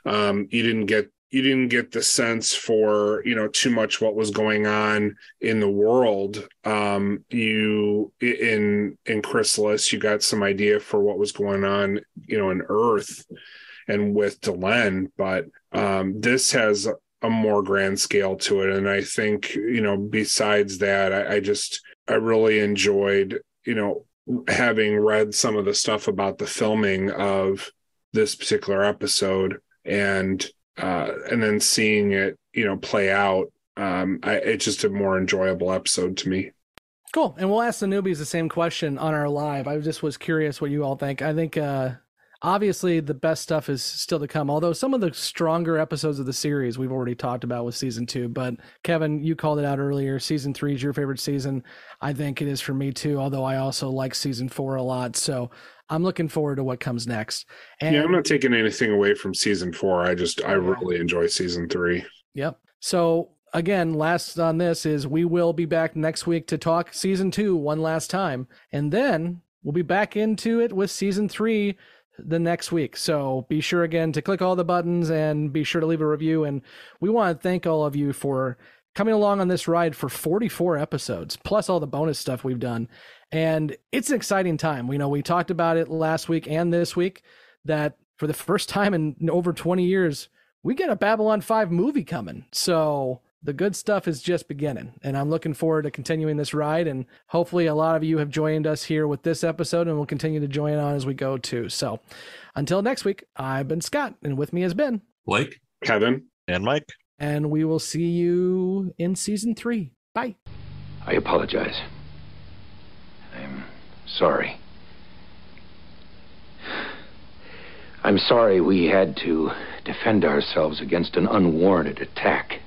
Um, you didn't get you didn't get the sense for, you know, too much what was going on in the world. Um, you in in Chrysalis, you got some idea for what was going on, you know, in Earth and with Delenn, but um, this has a more grand scale to it. And I think, you know, besides that, I, I just, I really enjoyed, you know, having read some of the stuff about the filming of this particular episode and, uh, and then seeing it, you know, play out. Um, I, it's just a more enjoyable episode to me. Cool. And we'll ask the newbies the same question on our live. I just was curious what you all think. I think, uh, obviously, the best stuff is still to come, although some of the stronger episodes of the series we've already talked about with season two. But Kevin, you called it out earlier. Season three is your favorite season. I think it is for me, too, although I also like season four a lot. So I'm looking forward to what comes next. And yeah, I'm not taking anything away from season four. I just I really enjoy season three. Yep. So again, last on this is we will be back next week to talk season two one last time. And then we'll be back into it with season three the next week. So be sure again to click all the buttons and be sure to leave a review. And we want to thank all of you for coming along on this ride for forty-four episodes, plus all the bonus stuff we've done. And it's an exciting time. We know we talked about it last week and this week that for the first time in over twenty years, we get a Babylon five movie coming. So the good stuff is just beginning, and I'm looking forward to continuing this ride, and hopefully a lot of you have joined us here with this episode and will continue to join on as we go too. So until next week, I've been Scott, and with me has been Blake, Kevin, and Mike, and we will see you in season three. Bye. I apologize. I'm sorry. I'm sorry we had to defend ourselves against an unwarranted attack.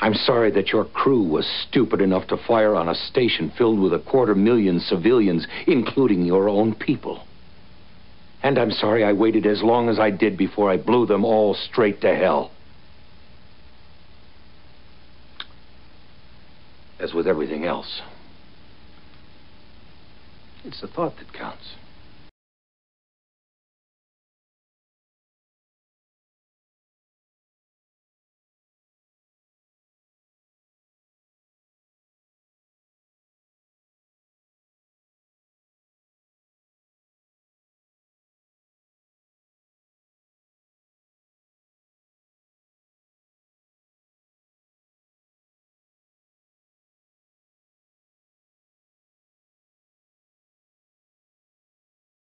I'm sorry that your crew was stupid enough to fire on a station filled with a quarter million civilians, including your own people. And I'm sorry I waited as long as I did before I blew them all straight to hell. As with everything else, it's the thought that counts.